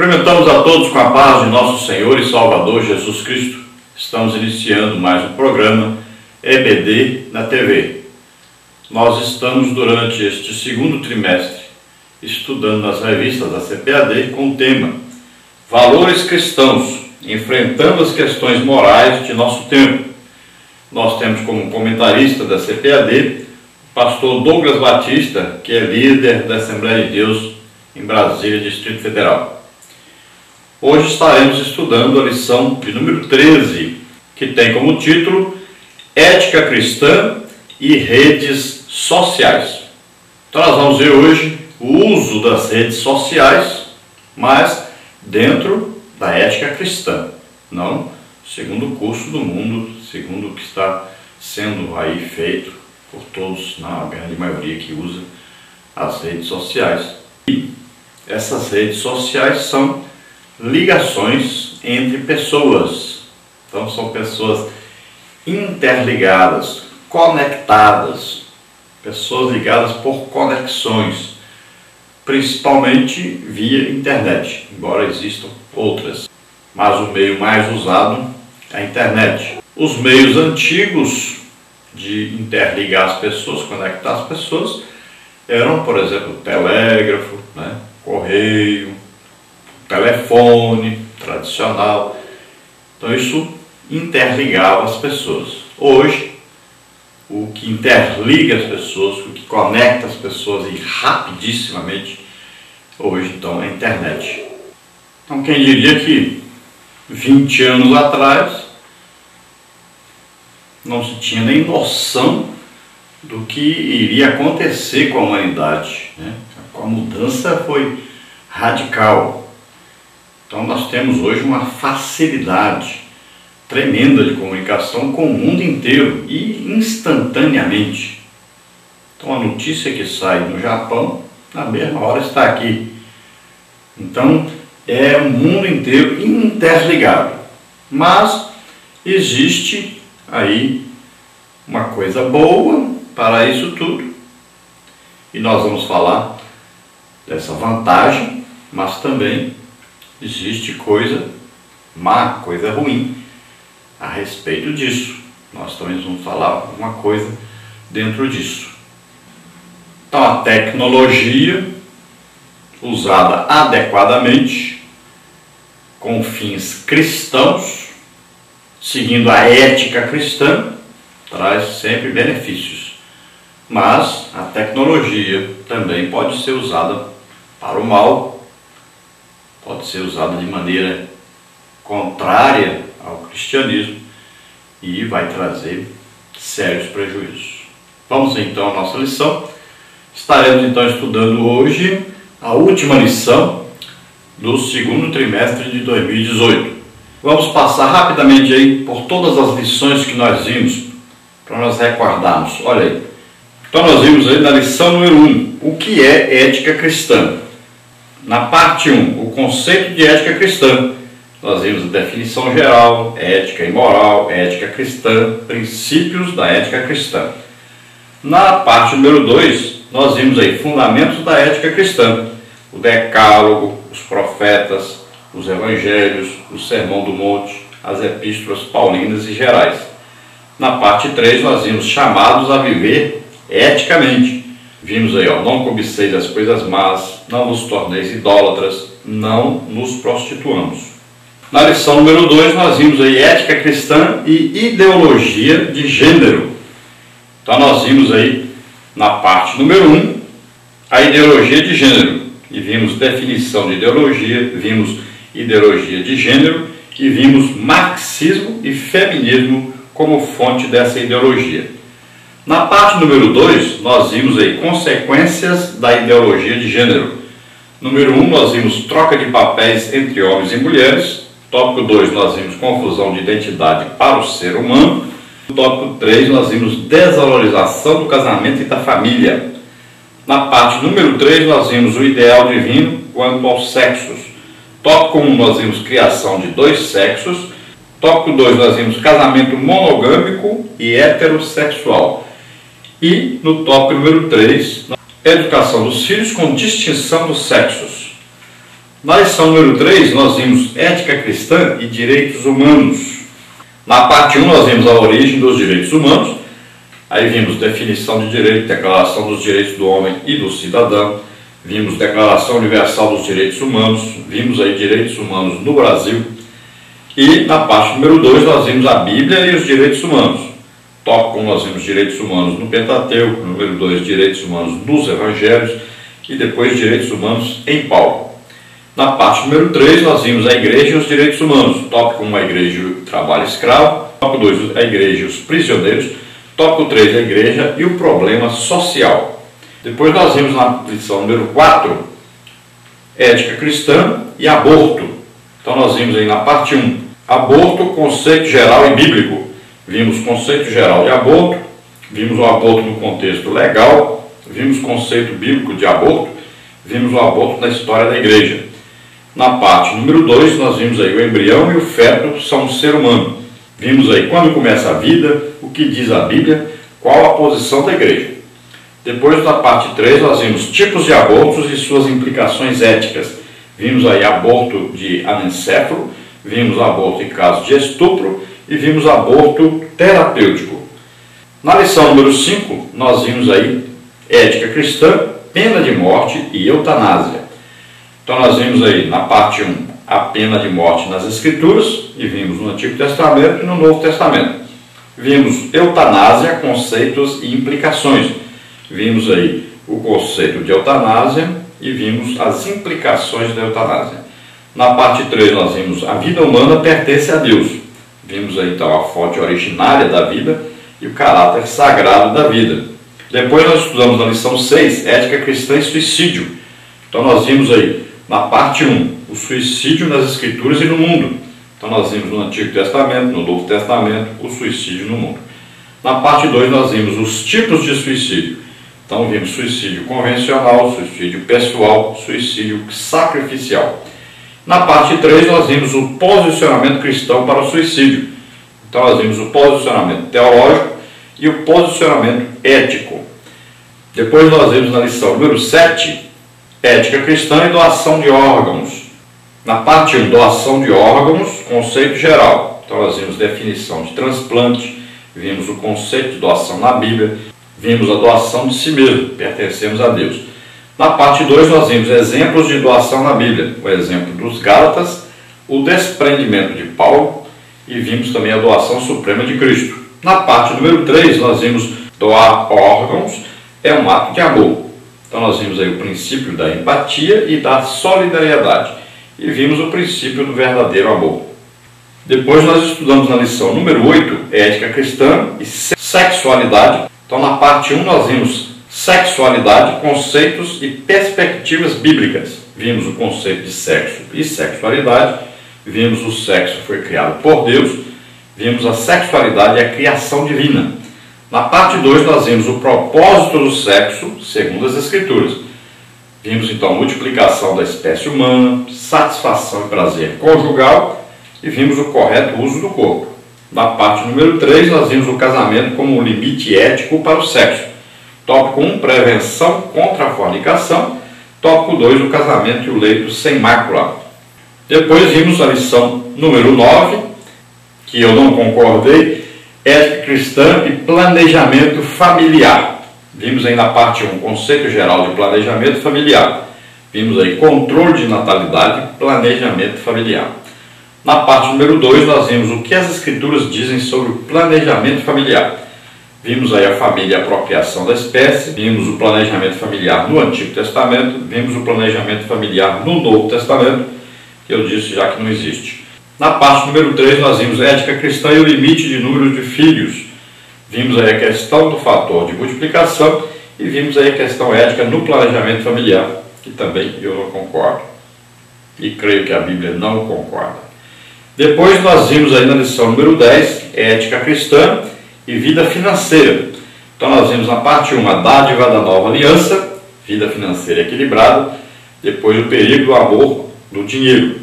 Cumprimentamos a todos com a paz de nosso Senhor e Salvador Jesus Cristo. Estamos iniciando mais um programa EBD na TV. Nós estamos, durante este segundo trimestre, estudando nas revistas da CPAD com o tema Valores Cristãos, enfrentando as questões morais de nosso tempo. Nós temos como comentarista da CPAD o pastor Douglas Batista, que é líder da Assembleia de Deus em Brasília, Distrito Federal. Hoje estaremos estudando a lição de número 13, que tem como título Ética Cristã e Redes Sociais. Então nós vamos ver hoje o uso das redes sociais, mas dentro da ética cristã, não segundo o curso do mundo, segundo o que está sendo aí feito por todos, na grande maioria que usa as redes sociais. E essas redes sociais são ligações entre pessoas, então são pessoas interligadas, conectadas, pessoas ligadas por conexões, principalmente via internet, embora existam outras, mas o meio mais usado é a internet. Os meios antigos de interligar as pessoas, conectar as pessoas, eram, por exemplo, telégrafo, correio, telefone tradicional. Então isso interligava as pessoas. Hoje, o que interliga as pessoas, o que conecta as pessoas e rapidissimamente, hoje então é a internet. Então quem diria que 20 anos atrás não se tinha nem noção do que iria acontecer com a humanidade, A mudança foi radical. Então nós temos hoje uma facilidade tremenda de comunicação com o mundo inteiro e instantaneamente. Então a notícia que sai no Japão, na mesma hora está aqui. Então é o mundo inteiro interligado. Mas existe aí uma coisa boa para isso tudo. E nós vamos falar dessa vantagem, mas também existe coisa má, coisa ruim a respeito disso. Nós também vamos falar alguma coisa dentro disso. Então a tecnologia, usada adequadamente, com fins cristãos, seguindo a ética cristã, traz sempre benefícios. Mas a tecnologia também pode ser usada para o mal, pode ser usada de maneira contrária ao cristianismo e vai trazer sérios prejuízos. Vamos então à nossa lição. Estaremos então estudando hoje a última lição do segundo trimestre de 2018. Vamos passar rapidamente aí por todas as lições que nós vimos, para nós recordarmos. Olha aí. Então nós vimos aí na lição número 1, o que é ética cristã. Na parte 1, o conceito de ética cristã, nós vimos a definição geral, ética e moral, ética cristã, princípios da ética cristã. Na parte número 2, nós vimos aí fundamentos da ética cristã, o decálogo, os profetas, os evangelhos, o sermão do monte, as epístolas paulinas e gerais. Na parte 3, nós vimos chamados a viver eticamente. Vimos aí, não cobiceis as coisas más, não nos torneis idólatras, não nos prostituamos. Na lição número 2, nós vimos aí ética cristã e ideologia de gênero. Então nós vimos aí, na parte número 1, a ideologia de gênero. E vimos definição de ideologia, vimos ideologia de gênero e vimos marxismo e feminismo como fonte dessa ideologia. Na parte número 2, nós vimos aí consequências da ideologia de gênero. Número 1, nós vimos troca de papéis entre homens e mulheres. Tópico 2, nós vimos confusão de identidade para o ser humano. Tópico 3, nós vimos desvalorização do casamento e da família. Na parte número 3, nós vimos o ideal divino quanto aos sexos. Tópico 1, nós vimos criação de dois sexos. Tópico 2, nós vimos casamento monogâmico e heterossexual. E no tópico número 3, educação dos filhos com distinção dos sexos. Na lição número 3, nós vimos ética cristã e direitos humanos. Na parte 1, nós vimos a origem dos direitos humanos. Aí vimos definição de direito, declaração dos direitos do homem e do cidadão. Vimos declaração universal dos direitos humanos. Vimos aí direitos humanos no Brasil. E na parte número 2, nós vimos a Bíblia e os direitos humanos. Top 1, nós vimos direitos humanos no Pentateuco. Número 2, direitos humanos nos Evangelhos. E depois direitos humanos em Paulo. Na parte número 3, nós vimos a igreja e os direitos humanos. Tópico 1, a igreja e o trabalho escravo. Tópico 2, a igreja e os prisioneiros. Tópico 3, a igreja e o problema social. Depois nós vimos na lição número 4, ética cristã e aborto. Então nós vimos aí na parte 1, aborto, conceito geral e bíblico. Vimos conceito geral de aborto, vimos o aborto no contexto legal, vimos conceito bíblico de aborto, vimos o aborto na história da igreja. Na parte número 2, nós vimos aí o embrião e o feto são um ser humano. Vimos aí quando começa a vida, o que diz a Bíblia, qual a posição da igreja. Depois, na parte 3, nós vimos tipos de abortos e suas implicações éticas. Vimos aí aborto de anencefalo, vimos aborto em caso de estupro e vimos aborto terapêutico. Na lição número 5, nós vimos aí ética cristã, pena de morte e eutanásia. Então nós vimos aí na parte 1 a pena de morte nas Escrituras e vimos no Antigo Testamento e no Novo Testamento. Vimos eutanásia, conceitos e implicações. Vimos aí o conceito de eutanásia e vimos as implicações da eutanásia. Na parte 3 nós vimos a vida humana pertence a Deus. Vimos aí então a fonte originária da vida e o caráter sagrado da vida. Depois nós estudamos na lição 6, ética cristã e suicídio. Então nós vimos aí na parte 1, o suicídio nas Escrituras e no mundo. Então nós vimos no Antigo Testamento, no Novo Testamento, o suicídio no mundo. Na parte 2 nós vimos os tipos de suicídio. Então vimos suicídio convencional, suicídio pessoal, suicídio sacrificial. Na parte 3 nós vimos o posicionamento cristão para o suicídio. Então nós vimos o posicionamento teológico e o posicionamento ético. Depois nós vimos na lição número 7, ética cristã e doação de órgãos. Na parte 1, doação de órgãos, conceito geral. Então nós vimos definição de transplante, vimos o conceito de doação na Bíblia, vimos a doação de si mesmo, pertencemos a Deus. Na parte 2 nós vimos exemplos de doação na Bíblia, o exemplo dos Gálatas, o desprendimento de Paulo e vimos também a doação suprema de Cristo. Na parte número 3 nós vimos doar órgãos é um ato de amor. Então nós vimos aí o princípio da empatia e da solidariedade. E vimos o princípio do verdadeiro amor. Depois nós estudamos na lição número 8, ética cristã e sexualidade. Então na parte 1 nós vimos sexualidade, conceitos e perspectivas bíblicas. Vimos o conceito de sexo e sexualidade. Vimos o sexo foi criado por Deus. Vimos a sexualidade e a criação divina. Na parte 2 nós vimos o propósito do sexo, segundo as Escrituras. Vimos então a multiplicação da espécie humana, satisfação e prazer conjugal e vimos o correto uso do corpo. Na parte número 3 nós vimos o casamento como um limite ético para o sexo. Tópico 1, prevenção contra a fornicação. Tópico 2, o casamento e o leito sem mácula. Depois vimos a lição número 9, que eu não concordei, ética cristã e planejamento familiar. Vimos aí na parte 1, conceito geral de planejamento familiar. Vimos aí controle de natalidade e planejamento familiar. Na parte número 2, nós vimos o que as Escrituras dizem sobre o planejamento familiar. Vimos aí a família e a apropriação da espécie. Vimos o planejamento familiar no Antigo Testamento. Vimos o planejamento familiar no Novo Testamento, que eu disse já que não existe. Na parte número 3 nós vimos ética cristã e o limite de número de filhos. Vimos aí a questão do fator de multiplicação e vimos aí a questão ética no planejamento familiar, que também eu não concordo. E creio que a Bíblia não concorda. Depois nós vimos aí na lição número 10, ética cristã e vida financeira. Então nós vimos na parte 1, a dádiva da nova aliança, vida financeira equilibrada, depois o perigo do amor do dinheiro.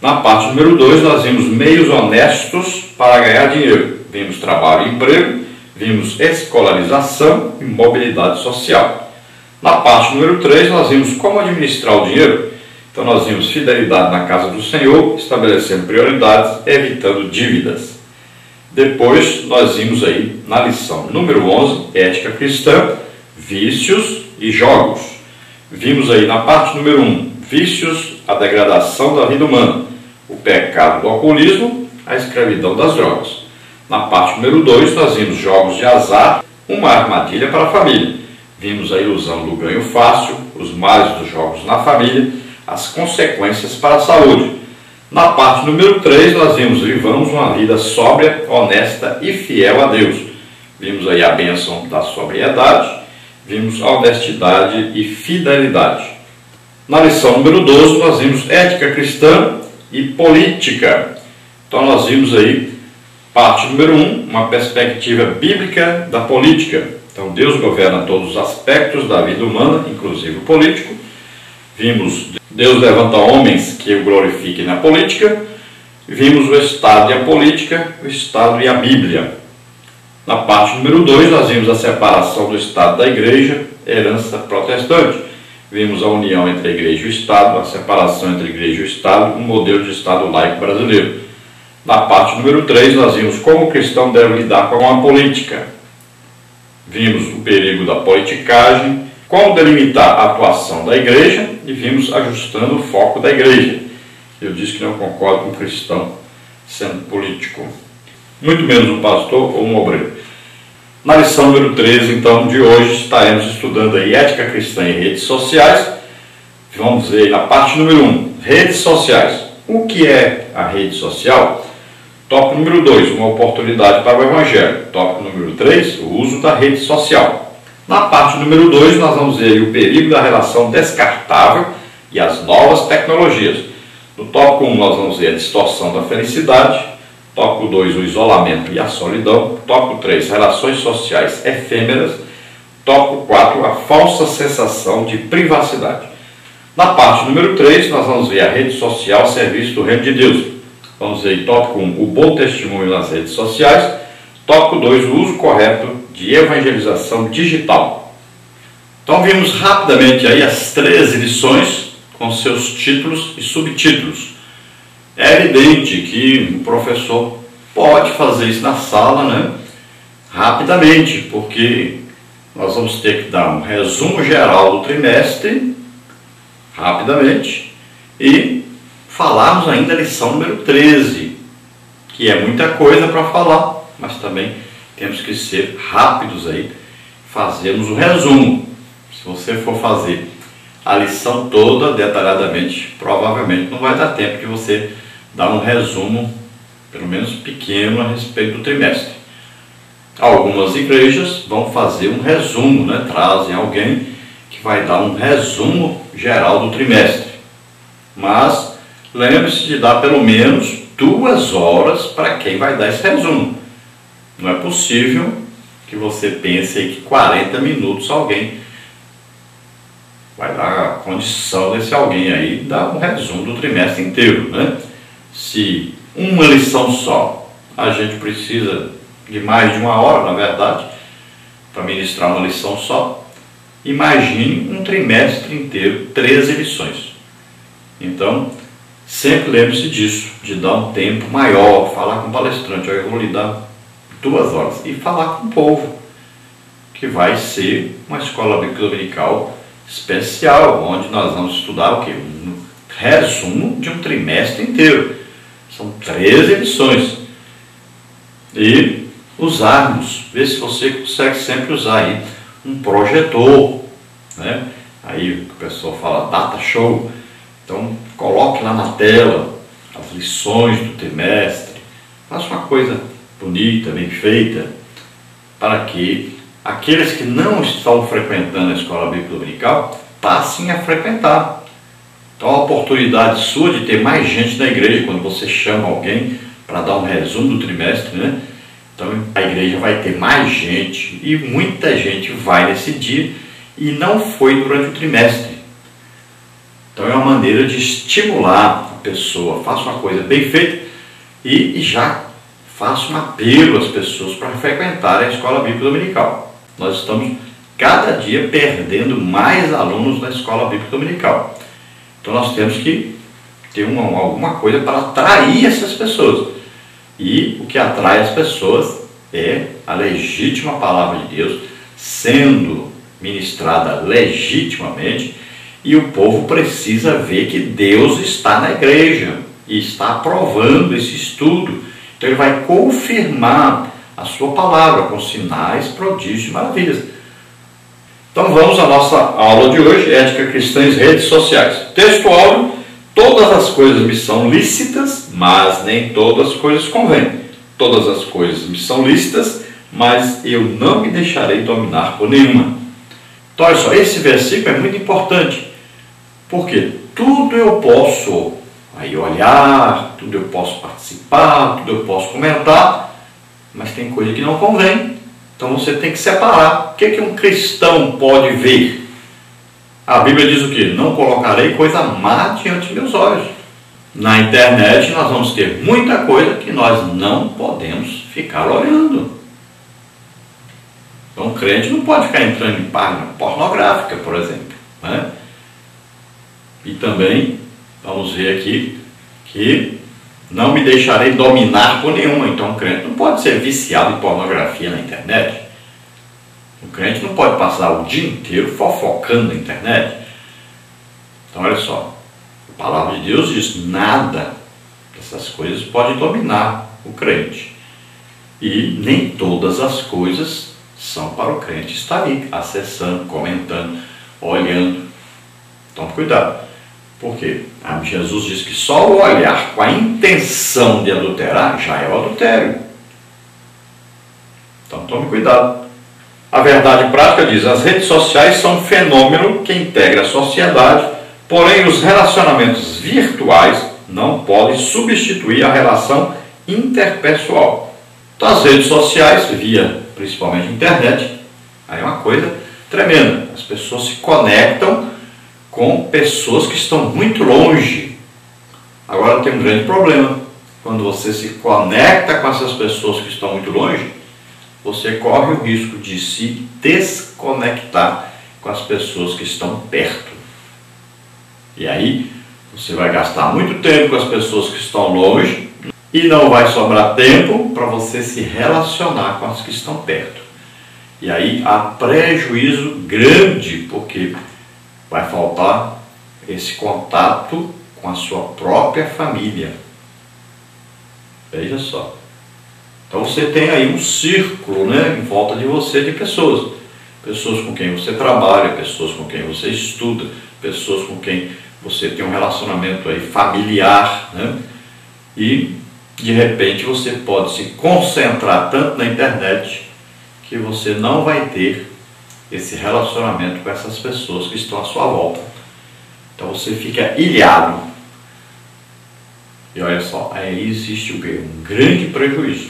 Na parte número 2, nós vimos meios honestos para ganhar dinheiro. Vimos trabalho e emprego, vimos escolarização e mobilidade social. Na parte número 3, nós vimos como administrar o dinheiro. Então nós vimos fidelidade na casa do Senhor, estabelecendo prioridades, evitando dívidas. Depois nós vimos aí na lição número 11, ética cristã, vícios e jogos. Vimos aí na parte número 1, vícios, a degradação da vida humana, o pecado do alcoolismo, a escravidão das drogas. Na parte número 2 nós vimos jogos de azar, uma armadilha para a família. Vimos a ilusão do ganho fácil, os males dos jogos na família, as consequências para a saúde. Na parte número 3 nós vimos vivamos uma vida sóbria, honesta e fiel a Deus. Vimos aí a bênção da sobriedade, vimos a honestidade e fidelidade. Na lição número 12 nós vimos ética cristã e política. Então nós vimos aí parte número 1, uma perspectiva bíblica da política. Então Deus governa todos os aspectos da vida humana, inclusive o político. Vimos Deus levanta homens que o glorifiquem na política. Vimos o Estado e a política, o Estado e a Bíblia. Na parte número 2 nós vimos a separação do Estado da Igreja, herança protestante. Vimos a união entre a Igreja e o Estado, a separação entre a Igreja e o Estado, um modelo de Estado laico brasileiro. Na parte número 3 nós vimos como o cristão deve lidar com a política. Vimos o perigo da politicagem, como delimitar a atuação da Igreja e vimos ajustando o foco da Igreja. Eu disse que não concordo com o cristão sendo político, muito menos um pastor ou um obreiro. Na lição número 13, então, de hoje, estaremos estudando aí ética cristã em redes sociais. Vamos ver aí na parte número 1, redes sociais. O que é a rede social? Tópico número 2, uma oportunidade para o Evangelho. Tópico número 3, o uso da rede social. Na parte número 2, nós vamos ver aí o perigo da relação descartável e as novas tecnologias. No tópico 1, nós vamos ver a distorção da felicidade. Tópico 2, o isolamento e a solidão. Tópico 3, relações sociais efêmeras. Tópico 4, a falsa sensação de privacidade. Na parte número 3, nós vamos ver a rede social, serviço do reino de Deus. Vamos ver tópico 1, o bom testemunho nas redes sociais. Tópico 2, o uso correto de evangelização digital. Então vimos rapidamente aí as 13 lições com seus títulos e subtítulos. É evidente que o professor pode fazer isso na sala, né? Rapidamente, porque nós vamos ter que dar um resumo geral do trimestre, rapidamente, e falarmos ainda a lição número 13, que é muita coisa para falar, mas também temos que ser rápidos aí, fazermos o resumo. Se você for fazer a lição toda detalhadamente, provavelmente não vai dar tempo de você dar um resumo, pelo menos pequeno, a respeito do trimestre. Algumas igrejas vão fazer um resumo, né? Trazem alguém que vai dar um resumo geral do trimestre. Mas lembre-se de dar pelo menos 2 horas para quem vai dar esse resumo. Não é possível que você pense aí que 40 minutos alguém vai dar a condição desse alguém aí dar um resumo do trimestre inteiro, né? Se uma lição só, a gente precisa de mais de 1 hora, na verdade, para ministrar uma lição só. Imagine um trimestre inteiro, 13 lições. Então, sempre lembre-se disso, de dar um tempo maior, falar com o palestrante, eu vou lhe dar 2 horas, e falar com o povo, que vai ser uma escola dominical especial, onde nós vamos estudar o quê? Um resumo de um trimestre inteiro. São 13 lições. E usarmos, ver se você consegue sempre usar aí um projetor, né? Aí o pessoal fala data show. Então coloque lá na tela as lições do trimestre, faça uma coisa bonita, bem feita, para que aqueles que não estão frequentando a escola bíblica dominical passem a frequentar. Então a oportunidade sua de ter mais gente na igreja, quando você chama alguém para dar um resumo do trimestre, né? Então a igreja vai ter mais gente, e muita gente vai nesse dia e não foi durante o trimestre. Então é uma maneira de estimular a pessoa, faça uma coisa bem feita e já faça um apelo às pessoas para frequentarem a escola bíblica dominical. Nós estamos cada dia perdendo mais alunos na escola bíblica dominical. Então nós temos que ter alguma coisa para atrair essas pessoas. E o que atrai as pessoas é a legítima palavra de Deus sendo ministrada legitimamente, e o povo precisa ver que Deus está na igreja e está aprovando esse estudo. Então ele vai confirmar a sua palavra com sinais, prodígios e maravilhas. Então vamos à nossa aula de hoje, Ética Cristã e Redes Sociais. Texto áureo: todas as coisas me são lícitas, mas nem todas as coisas convêm. Todas as coisas me são lícitas, mas eu não me deixarei dominar por nenhuma. Então olha só, esse versículo é muito importante, porque tudo eu posso aí olhar, tudo eu posso participar, tudo eu posso comentar, mas tem coisa que não convém. Então você tem que separar. O que é que um cristão pode ver? A Bíblia diz o quê? Não colocarei coisa má diante de meus olhos. Na internet nós vamos ter muita coisa que nós não podemos ficar olhando. Então o crente não pode ficar entrando em página pornográfica, por exemplo, né? E também vamos ver aqui que não me deixarei dominar por nenhuma. Então o crente não pode ser viciado em pornografia na internet. O crente não pode passar o dia inteiro fofocando na internet. Então olha só, a palavra de Deus diz: nada dessas coisas pode dominar o crente. E nem todas as coisas são para o crente estar aí acessando, comentando, olhando. Então cuidado. Porque Jesus diz que só o olhar com a intenção de adulterar já é o adultério. Então tome cuidado. A verdade prática diz: as redes sociais são um fenômeno que integra a sociedade, porém os relacionamentos virtuais não podem substituir a relação interpessoal. Então as redes sociais, via principalmente a internet, aí é uma coisa tremenda. As pessoas se conectam com pessoas que estão muito longe. Agora tem um grande problema: quando você se conecta com essas pessoas que estão muito longe, você corre o risco de se desconectar com as pessoas que estão perto. E aí você vai gastar muito tempo com as pessoas que estão longe e não vai sobrar tempo para você se relacionar com as que estão perto. E aí há prejuízo grande, porque vai faltar esse contato com a sua própria família. Veja só. Então você tem aí um círculo, né, em volta de você, de pessoas. Pessoas com quem você trabalha, pessoas com quem você estuda, pessoas com quem você tem um relacionamento aí familiar, né? E de repente você pode se concentrar tanto na internet que você não vai ter esse relacionamento com essas pessoas que estão à sua volta. Então você fica ilhado. E olha só, aí existe um grande prejuízo.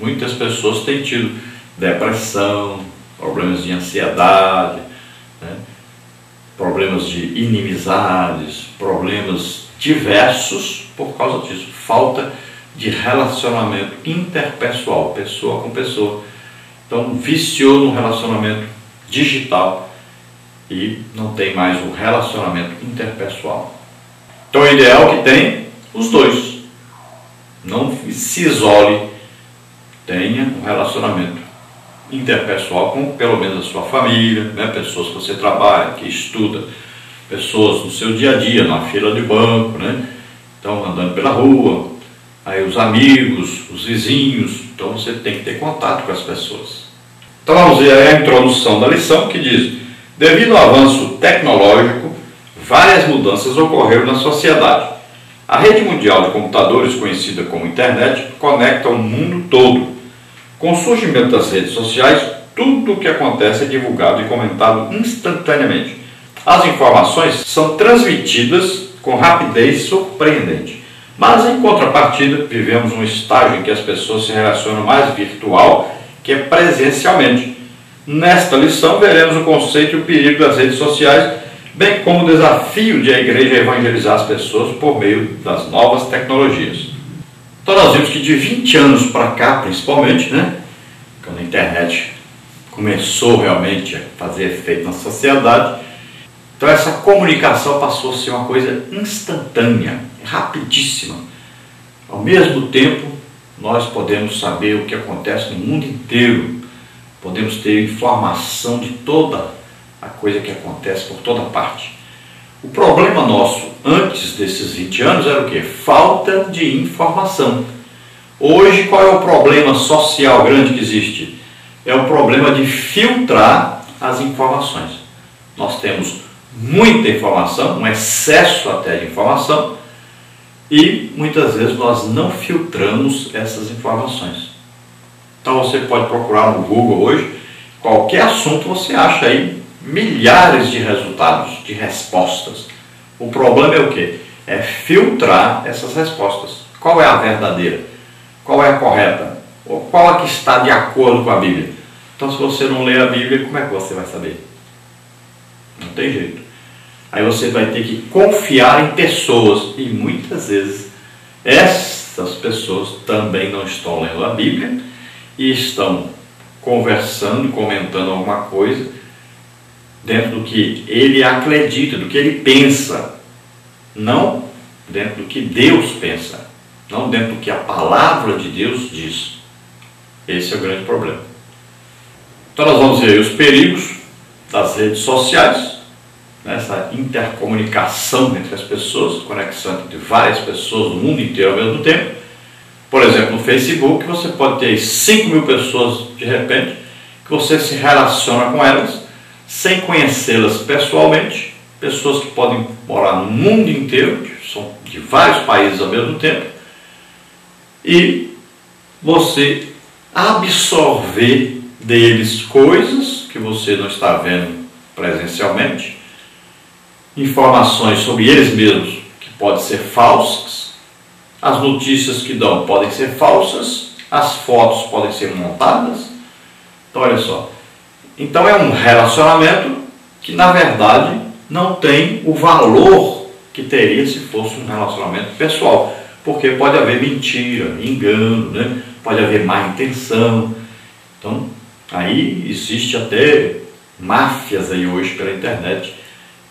Muitas pessoas têm tido depressão, problemas de ansiedade, né? Problemas de inimizades, problemas diversos por causa disso. Falta de relacionamento interpessoal, pessoa com pessoa. Então viciou no relacionamento digital e não tem mais o relacionamento interpessoal. Então o ideal é que tem os dois. Não se isole, tenha um relacionamento interpessoal com pelo menos a sua família, né? Pessoas que você trabalha, que estuda, pessoas no seu dia a dia, na fila de banco, né? Então andando pela rua, aí os amigos, os vizinhos. Então você tem que ter contato com as pessoas. Então vamos ver a introdução da lição, que diz: devido ao avanço tecnológico, várias mudanças ocorreram na sociedade. A rede mundial de computadores, conhecida como internet, conecta o mundo todo. Com o surgimento das redes sociais, tudo o que acontece é divulgado e comentado instantaneamente. As informações são transmitidas com rapidez surpreendente. Mas, em contrapartida, vivemos um estágio em que as pessoas se relacionam mais virtual que presencialmente. Nesta lição, veremos o conceito e o perigo das redes sociais, bem como o desafio de a igreja evangelizar as pessoas por meio das novas tecnologias. Então, nós vimos que de 20 anos para cá, principalmente, né, quando a internet começou realmente a fazer efeito na sociedade, Então essa comunicação passou a ser uma coisa instantânea, rapidíssima. Ao mesmo tempo, nós podemos saber o que acontece no mundo inteiro, podemos ter informação de toda a coisa que acontece por toda parte. O problema nosso antes desses 20 anos era o quê? Falta de informação. Hoje, qual é o problema social grande que existe? É o problema de filtrar as informações. Nós temos muita informação, um excesso até de informação, e muitas vezes nós não filtramos essas informações. Então você pode procurar no Google hoje, qualquer assunto você acha aí milhares de resultados, de respostas. O problema é o quê? É filtrar essas respostas. Qual é a verdadeira? Qual é a correta? Ou qual é que está de acordo com a Bíblia? Então se você não ler a Bíblia, como é que você vai saber? Não tem jeito. Aí você vai ter que confiar em pessoas, e muitas vezes essas pessoas também não estão lendo a Bíblia e estão conversando, comentando alguma coisa dentro do que ele acredita, do que ele pensa, não dentro do que Deus pensa, não dentro do que a palavra de Deus diz. Esse é o grande problema. Então nós vamos ver aí os perigos das redes sociais, essa intercomunicação entre as pessoas, conexão entre várias pessoas no mundo inteiro ao mesmo tempo. Por exemplo, no Facebook você pode ter 5 mil pessoas de repente que você se relaciona com elas sem conhecê-las pessoalmente, pessoas que podem morar no mundo inteiro, que são de vários países ao mesmo tempo, e você absorver deles coisas que você não está vendo presencialmente, informações sobre eles mesmos que podem ser falsas, as notícias que dão podem ser falsas, as fotos podem ser montadas. Então olha só, então é um relacionamento que na verdade não tem o valor que teria se fosse um relacionamento pessoal, porque pode haver mentira, engano, né? Pode haver má intenção. Então aí existe até máfias aí hoje pela internet,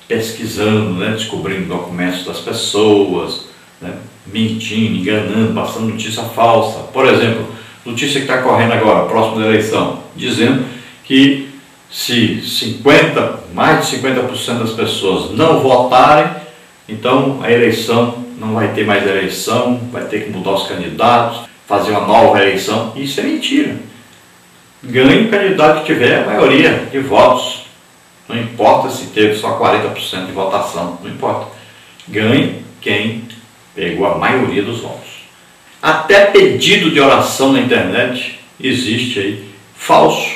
pesquisando, né, descobrindo documentos das pessoas, né, mentindo, enganando, passando notícia falsa. Por exemplo, notícia que está correndo agora, próximo da eleição, dizendo que se mais de 50% das pessoas não votarem, então a eleição não vai ter mais eleição, vai ter que mudar os candidatos, fazer uma nova eleição. Isso é mentira. Ganhe o candidato que tiver a maioria de votos. Não importa se teve só 40% de votação, não importa. Ganhe quem pegou a maioria dos votos. Até pedido de oração na internet existe aí, falso.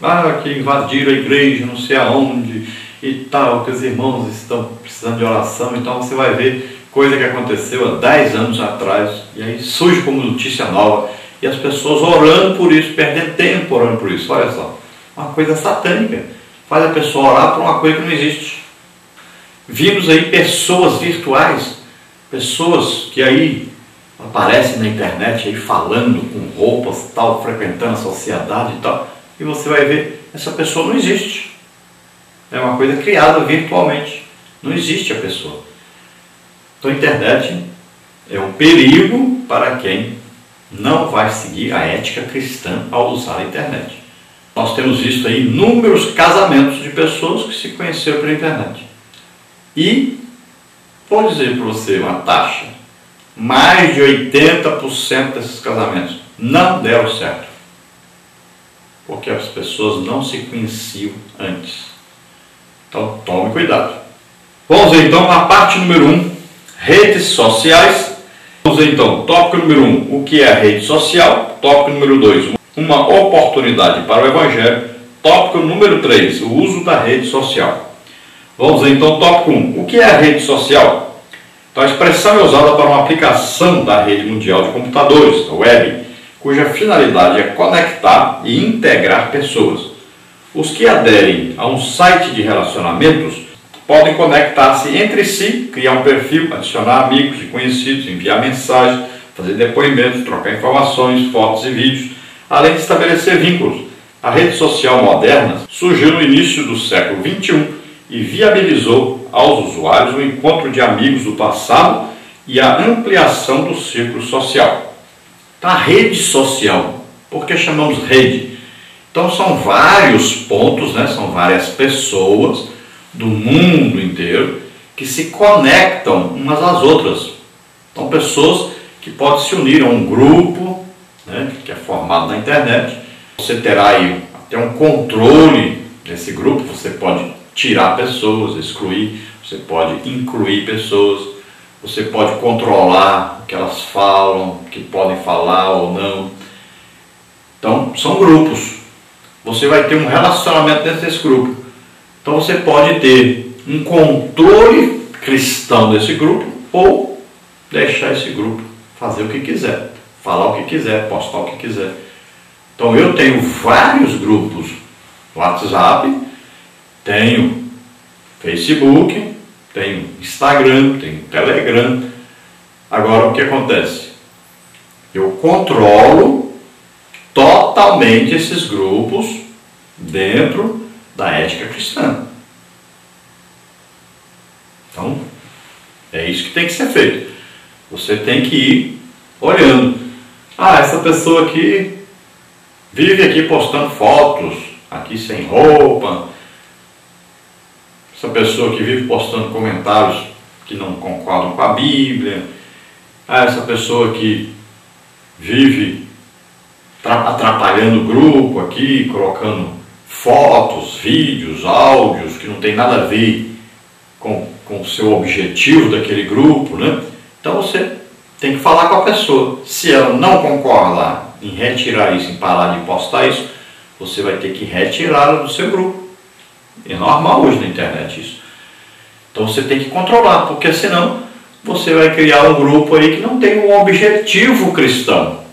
Ah, que invadiram a igreja, não sei aonde e tal, que os irmãos estão precisando de oração. Então você vai ver coisa que aconteceu há 10 anos atrás, e aí surge como notícia nova, e as pessoas orando por isso, perdendo tempo orando por isso. Olha só, uma coisa satânica. Faz a pessoa orar por uma coisa que não existe. Vimos aí pessoas virtuais, pessoas que aí aparecem na internet aí falando com roupas tal, frequentando a sociedade e tal, e você vai ver, essa pessoa não existe. É uma coisa criada virtualmente, não existe a pessoa. Então a internet é um perigo para quem não vai seguir a ética cristã ao usar a internet. Nós temos visto aí inúmeros casamentos de pessoas que se conheceram pela internet. E, vou dizer para você uma taxa, mais de 80% desses casamentos não deram certo, porque as pessoas não se conheciam antes. Então, tome cuidado. Vamos ver então a parte número 1, redes sociais. Vamos ver então, tópico número 1, o que é a rede social. Tópico número 2, uma oportunidade para o Evangelho. Tópico número 3, o uso da rede social. Vamos ver então tópico 1, o que é a rede social? Então a expressão é usada para uma aplicação da rede mundial de computadores, a web, cuja finalidade é conectar e integrar pessoas. Os que aderem a um site de relacionamentos podem conectar-se entre si, criar um perfil, adicionar amigos e conhecidos, enviar mensagens, fazer depoimentos, trocar informações, fotos e vídeos, além de estabelecer vínculos. A rede social moderna surgiu no início do século XXI e viabilizou aos usuários o encontro de amigos do passado e a ampliação do círculo social. Tá, rede social, por que chamamos rede? Então são vários pontos, né? São várias pessoas do mundo inteiro que se conectam umas às outras. Então pessoas que podem se unir a um grupo, né, que é formado na internet. Você terá aí até um controle desse grupo, você pode tirar pessoas, excluir, você pode incluir pessoas, você pode controlar o que elas falam, o que podem falar ou não. Então, são grupos. Você vai ter um relacionamento dentro desse grupo. Então, você pode ter um controle cristão desse grupo ou deixar esse grupo fazer o que quiser, falar o que quiser, postar o que quiser. Então, eu tenho vários grupos: WhatsApp, tenho Facebook, tenho Instagram, tenho Telegram. Agora, o que acontece? Eu controlo totalmente esses grupos dentro da ética cristã. Então, é isso que tem que ser feito. Você tem que ir olhando. Ah, essa pessoa aqui vive aqui postando fotos, aqui sem roupa. Essa pessoa que vive postando comentários que não concordam com a Bíblia. Ah, essa pessoa que vive atrapalhando o grupo aqui, colocando fotos, vídeos, áudios que não tem nada a ver com o seu objetivo daquele grupo, né? Então você tem que falar com a pessoa. Se ela não concordar em retirar isso, em parar de postar isso, você vai ter que retirá-la do seu grupo. É normal hoje na internet isso. Então você tem que controlar, porque senão você vai criar um grupo aí que não tem um objetivo cristão.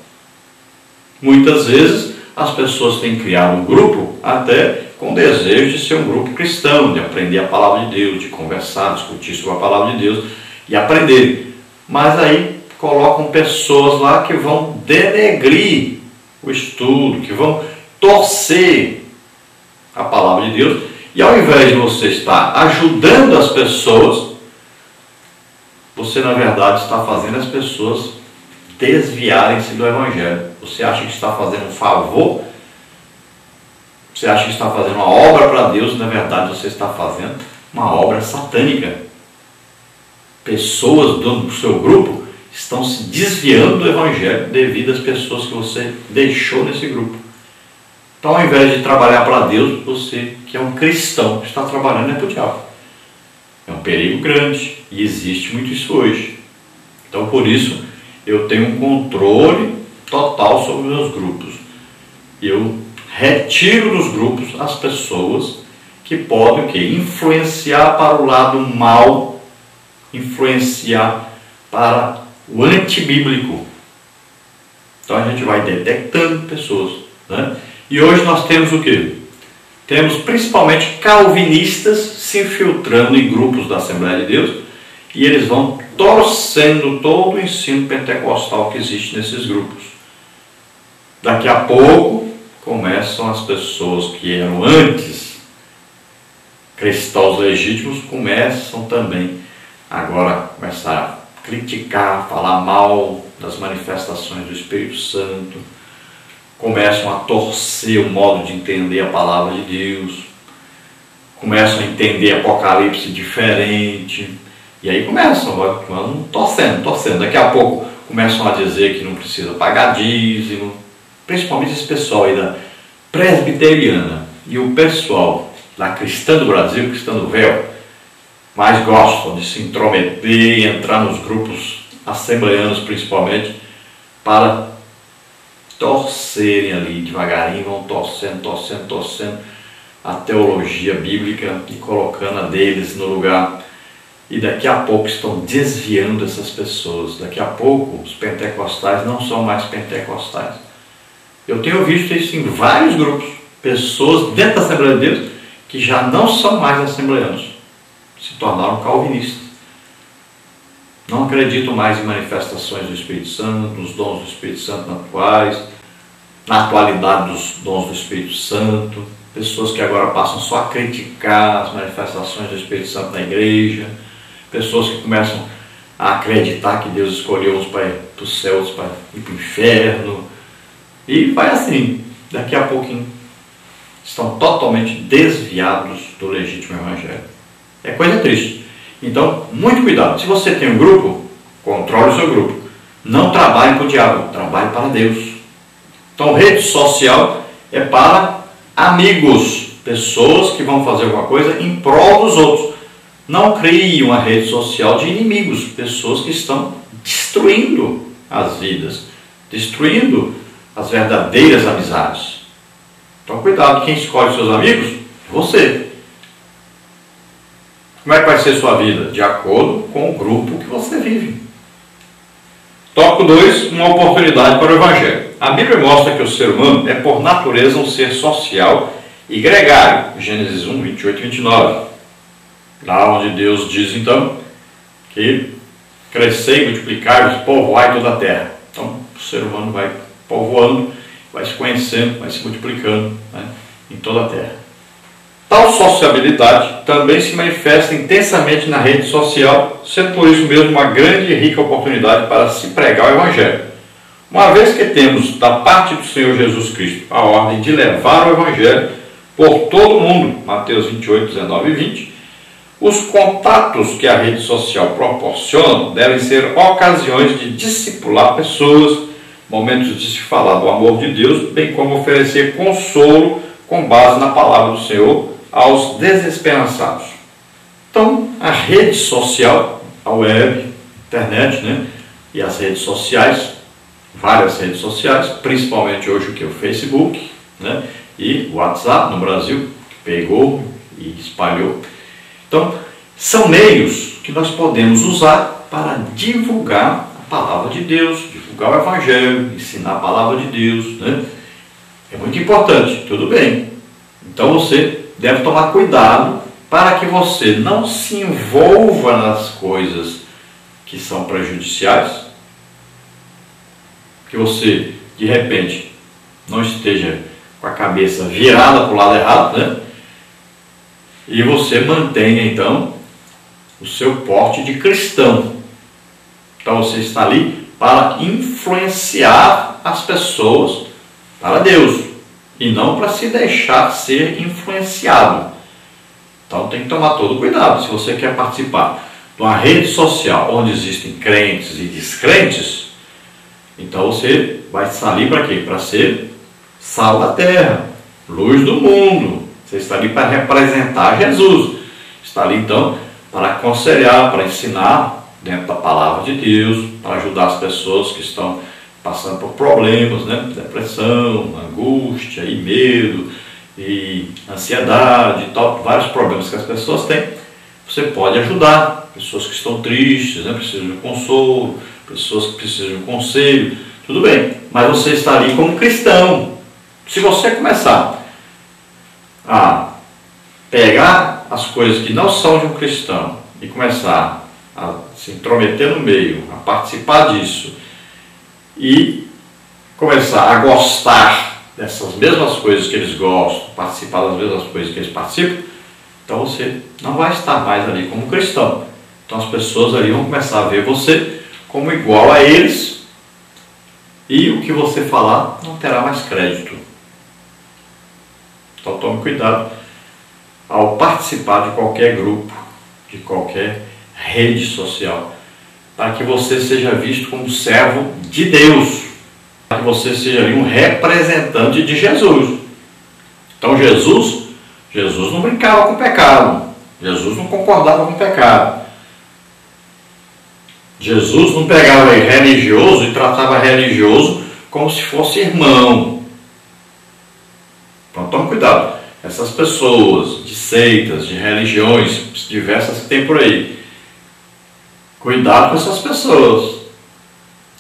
Muitas vezes as pessoas têm que criar um grupo até com desejo de ser um grupo cristão, de aprender a palavra de Deus, de conversar, discutir sobre a palavra de Deus e aprender. Mas aí colocam pessoas lá que vão denegrir o estudo, que vão torcer a palavra de Deus. E ao invés de você estar ajudando as pessoas, você na verdade está fazendo as pessoas desviarem-se do Evangelho. Você acha que está fazendo um favor, você acha que está fazendo uma obra para Deus, na verdade você está fazendo uma obra satânica. Pessoas do seu grupo estão se desviando do Evangelho devido às pessoas que você deixou nesse grupo. Então, ao invés de trabalhar para Deus, você, que é um cristão, está trabalhando para o diabo. É um perigo grande e existe muito isso hoje. Então, por isso, eu tenho um controle total sobre os meus grupos. Eu retiro dos grupos as pessoas que podem o quê? Influenciar para o lado mal, influenciar para o antibíblico. Então, a gente vai detectando pessoas, né? E hoje nós temos o que? Temos principalmente calvinistas se infiltrando em grupos da Assembleia de Deus e eles vão torcendo todo o ensino pentecostal que existe nesses grupos. Daqui a pouco começam as pessoas que eram antes cristãos legítimos, começam também agora a começar a criticar, falar mal das manifestações do Espírito Santo, começam a torcer o modo de entender a palavra de Deus, começam a entender Apocalipse diferente, e aí começam torcendo. Daqui a pouco começam a dizer que não precisa pagar dízimo, principalmente esse pessoal aí da Presbiteriana e o pessoal da Cristã do Brasil, Cristã do Véu, mais gostam de se intrometer e entrar nos grupos assembleianos principalmente para torcerem ali, devagarinho vão torcendo a teologia bíblica e colocando a deles no lugar, e daqui a pouco estão desviando essas pessoas. Daqui a pouco os pentecostais não são mais pentecostais. Eu tenho visto isso em vários grupos, pessoas dentro da Assembleia de Deus que já não são mais assembleanos, se tornaram calvinistas, não acredito mais em manifestações do Espírito Santo, nos dons do Espírito Santo naturais, na atualidade dos dons do Espírito Santo, pessoas que agora passam só a criticar as manifestações do Espírito Santo na igreja, pessoas que começam a acreditar que Deus escolheu uns para ir para o céu, outros para ir para o inferno, e vai assim, daqui a pouquinho estão totalmente desviados do legítimo evangelho. É coisa triste. Então, muito cuidado. Se você tem um grupo, controle o seu grupo. Não trabalhe para o diabo, trabalhe para Deus. Então, rede social é para amigos, pessoas que vão fazer alguma coisa em prol dos outros. Não crie uma rede social de inimigos, pessoas que estão destruindo as vidas, destruindo as verdadeiras amizades. Então, cuidado, quem escolhe seus amigos é você. Como é que vai ser sua vida? De acordo com o grupo que você vive. Tópico 2, uma oportunidade para o Evangelho. A Bíblia mostra que o ser humano é, por natureza, um ser social e gregário. Gênesis 1, 28 e 29. Lá onde Deus diz, então, que crescei, multiplicai-vos, povoai toda a terra. Então, o ser humano vai povoando, vai se conhecendo, vai se multiplicando, né, em toda a terra. Tal sociabilidade também se manifesta intensamente na rede social, sendo por isso mesmo uma grande e rica oportunidade para se pregar o Evangelho. Uma vez que temos, da parte do Senhor Jesus Cristo, a ordem de levar o Evangelho por todo o mundo, Mateus 28, 19 e 20, os contatos que a rede social proporciona devem ser ocasiões de discipular pessoas, momentos de se falar do amor de Deus, bem como oferecer consolo com base na palavra do Senhor aos desesperançados. Então, a rede social, a web, internet, né, e as redes sociais, várias redes sociais, principalmente hoje o que é o Facebook, né, e o WhatsApp no Brasil, que pegou e espalhou. Então, são meios que nós podemos usar para divulgar a palavra de Deus, divulgar o Evangelho, ensinar a palavra de Deus, né? É muito importante, tudo bem. Então você deve tomar cuidado para que você não se envolva nas coisas que são prejudiciais, que você, de repente, não esteja com a cabeça virada para o lado errado, né? E você mantenha, então, o seu porte de cristão. Então você está ali para influenciar as pessoas para Deus, e não para se deixar ser influenciado. Então tem que tomar todo cuidado. Se você quer participar de uma rede social onde existem crentes e descrentes, então você vai sair para quê? Para ser sal da terra, luz do mundo. Você está ali para representar Jesus. Está ali, então, para aconselhar, para ensinar dentro da palavra de Deus, para ajudar as pessoas que estão passando por problemas, né? Depressão, angústia e medo, e ansiedade e tal, vários problemas que as pessoas têm. Você pode ajudar pessoas que estão tristes, né? Precisam de um consolo, pessoas que precisam de um conselho, tudo bem. Mas você está ali como cristão. Se você começar a pegar as coisas que não são de um cristão e começar a se intrometer no meio, a participar disso, e começar a gostar dessas mesmas coisas que eles gostam, participar das mesmas coisas que eles participam, então você não vai estar mais ali como cristão. Então as pessoas ali vão começar a ver você como igual a eles, e o que você falar não terá mais crédito. Então tome cuidado ao participar de qualquer grupo, de qualquer rede social, para que você seja visto como servo de Deus, para que você seja um representante de Jesus. Então Jesus não brincava com o pecado, Jesus não concordava com o pecado, Jesus não pegava religioso e tratava religioso como se fosse irmão. Então tome cuidado, essas pessoas de seitas, de religiões diversas que tem por aí, cuidado com essas pessoas.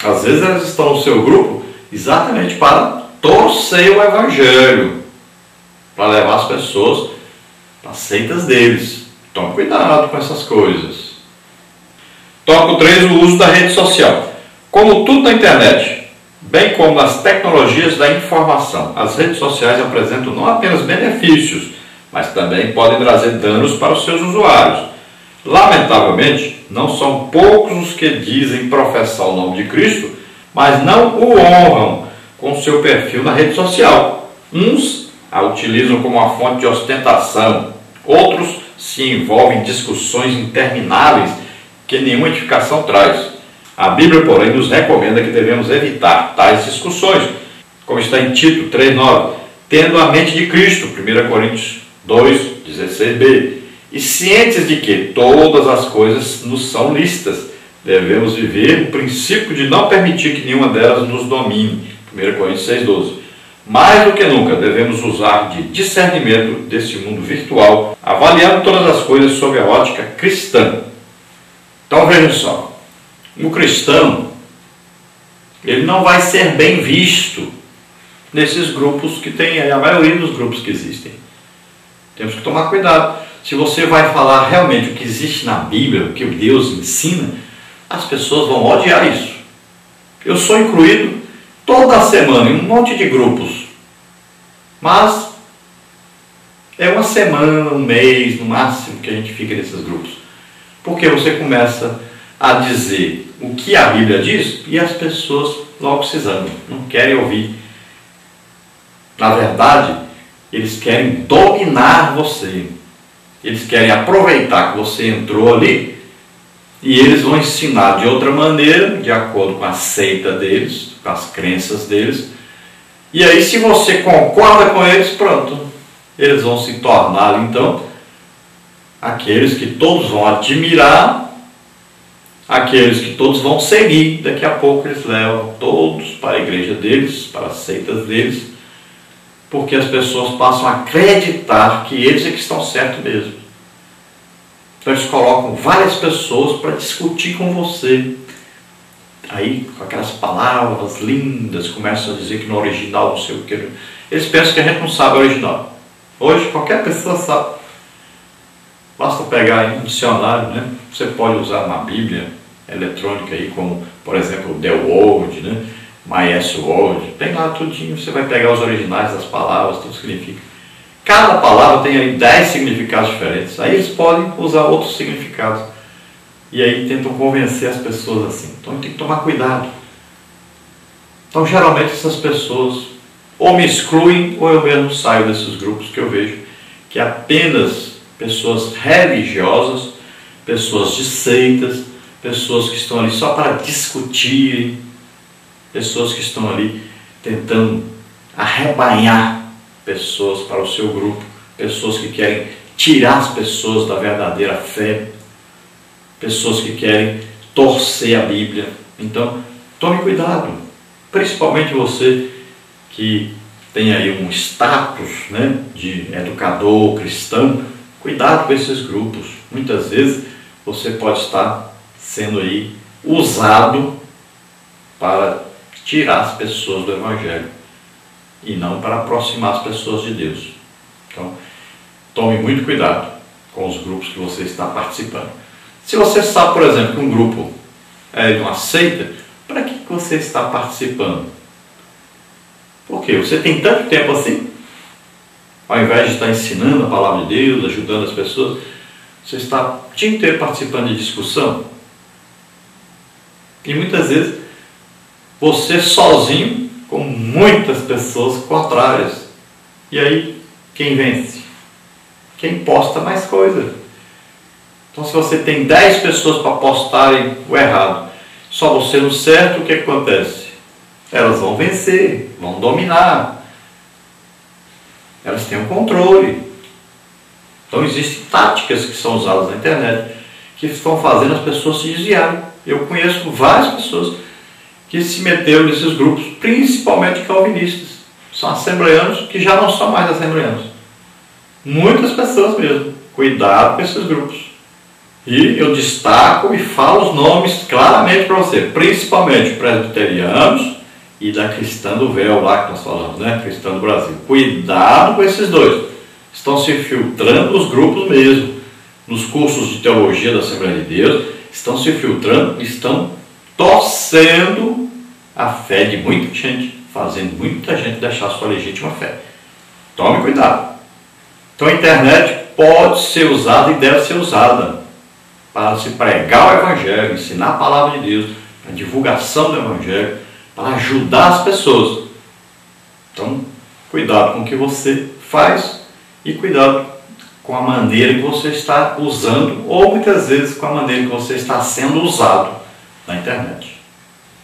Às vezes elas estão no seu grupo exatamente para torcer o evangelho, para levar as pessoas para as seitas deles. Tome cuidado com essas coisas. Tópico 3, o uso da rede social. Como tudo na internet, bem como as tecnologias da informação. As redes sociais apresentam não apenas benefícios, mas também podem trazer danos para os seus usuários. Lamentavelmente, não são poucos os que dizem professar o nome de Cristo, mas não o honram com seu perfil na rede social. Uns a utilizam como uma fonte de ostentação, outros se envolvem em discussões intermináveis que nenhuma edificação traz. A Bíblia, porém, nos recomenda que devemos evitar tais discussões, como está em Tito 3,9, tendo a mente de Cristo, 1 Coríntios 2,16b, e cientes de que todas as coisas nos são lícitas, devemos viver o princípio de não permitir que nenhuma delas nos domine, 1 Coríntios 6,12. Mais do que nunca, devemos usar de discernimento desse mundo virtual, avaliando todas as coisas sob a ótica cristã. Então vejam só. O cristão, ele não vai ser bem visto nesses grupos que tem, a maioria dos grupos que existem. Temos que tomar cuidado. Se você vai falar realmente o que existe na Bíblia, o que Deus ensina, as pessoas vão odiar isso. Eu sou incluído toda semana em um monte de grupos, mas é uma semana, um mês, no máximo, que a gente fica nesses grupos. Porque você começa a dizer o que a Bíblia diz e as pessoas logo se zangam, não querem ouvir. Na verdade, eles querem dominar você, eles querem aproveitar que você entrou ali e eles vão ensinar de outra maneira, de acordo com a seita deles, com as crenças deles, e aí se você concorda com eles, pronto, eles vão se tornar então aqueles que todos vão admirar, aqueles que todos vão seguir. Daqui a pouco eles levam todos para a igreja deles, para as seitas deles, porque as pessoas passam a acreditar que eles é que estão certos mesmo. Então eles colocam várias pessoas para discutir com você. Aí, com aquelas palavras lindas, começam a dizer que no original não sei o que. Eles pensam que a gente não sabe o original. Hoje qualquer pessoa sabe. Basta pegar um dicionário, né? Você pode usar uma Bíblia eletrônica aí, como, por exemplo, The Word, né? The Word, tem lá tudinho, você vai pegar os originais das palavras, tudo significa. Cada palavra tem aí 10 significados diferentes, aí eles podem usar outros significados. E aí tentam convencer as pessoas assim, então tem que tomar cuidado. Então geralmente essas pessoas ou me excluem, ou eu mesmo saio desses grupos que eu vejo que apenas pessoas religiosas, pessoas de seitas, pessoas que estão ali só para discutirem, pessoas que estão ali tentando arrebanhar pessoas para o seu grupo, pessoas que querem tirar as pessoas da verdadeira fé, pessoas que querem torcer a Bíblia. Então, tome cuidado, principalmente você que tem aí um status, né, de educador cristão. Cuidado com esses grupos. Muitas vezes você pode estar sendo aí usado para tirar as pessoas do Evangelho e não para aproximar as pessoas de Deus. Então, tome muito cuidado com os grupos que você está participando. Se você sabe, por exemplo, que um grupo é de uma seita, para que você está participando? Porque você tem tanto tempo assim, ao invés de estar ensinando a palavra de Deus, ajudando as pessoas, você está o dia inteiro participando de discussão. E muitas vezes, você sozinho, com muitas pessoas contrárias. E aí, quem vence? Quem posta mais coisa. Então, se você tem 10 pessoas para postarem o errado, só você no certo, o que acontece? Elas vão vencer, vão dominar. Elas têm um controle. Então existem táticas que são usadas na internet que estão fazendo as pessoas se desviarem. Eu conheço várias pessoas que se meteram nesses grupos, principalmente calvinistas. São assembleanos que já não são mais assembleanos. Muitas pessoas mesmo. Cuidado com esses grupos. E eu destaco e falo os nomes claramente para você, principalmente presbiterianos e da Cristã do Véu, lá que nós falamos, né? Cristã do Brasil. Cuidado com esses dois. Estão se filtrando nos grupos mesmo. Nos cursos de teologia da Assembleia de Deus, estão se filtrando, estão torcendo a fé de muita gente, fazendo muita gente deixar sua legítima fé. Tome cuidado. Então a internet pode ser usada e deve ser usada para se pregar o Evangelho, ensinar a palavra de Deus, para a divulgação do Evangelho, para ajudar as pessoas. Então, cuidado com o que você faz e cuidado com a maneira que você está usando, ou muitas vezes com a maneira que você está sendo usado na internet.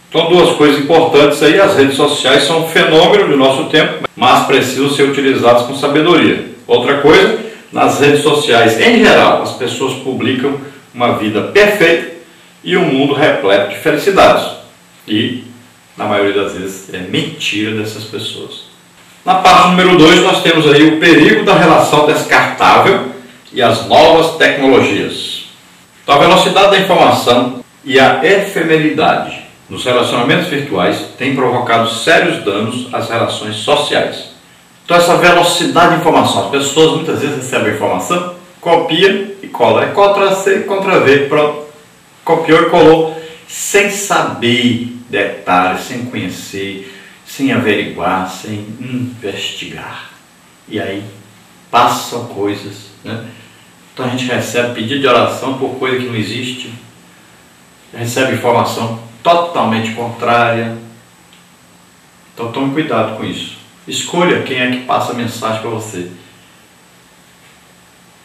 Então, duas coisas importantes aí. As redes sociais são um fenômeno do nosso tempo, mas precisam ser utilizadas com sabedoria. Outra coisa, nas redes sociais, em geral, as pessoas publicam uma vida perfeita e um mundo repleto de felicidades. E, na maioria das vezes, é mentira dessas pessoas. Na parte número 2, nós temos aí o perigo da relação descartável e as novas tecnologias. Então, a velocidade da informação e a efemeridade nos relacionamentos virtuais tem provocado sérios danos às relações sociais. Então, essa velocidade de informação, as pessoas muitas vezes recebem a informação, copia e cola, é Ctrl+C, Ctrl+V, pronto, copiou e colou, sem saber detalhes, sem conhecer, sem averiguar, sem investigar. E aí passam coisas, né? Então a gente recebe pedido de oração por coisa que não existe, recebe informação totalmente contrária. Então tome cuidado com isso. Escolha quem é que passa a mensagem para você.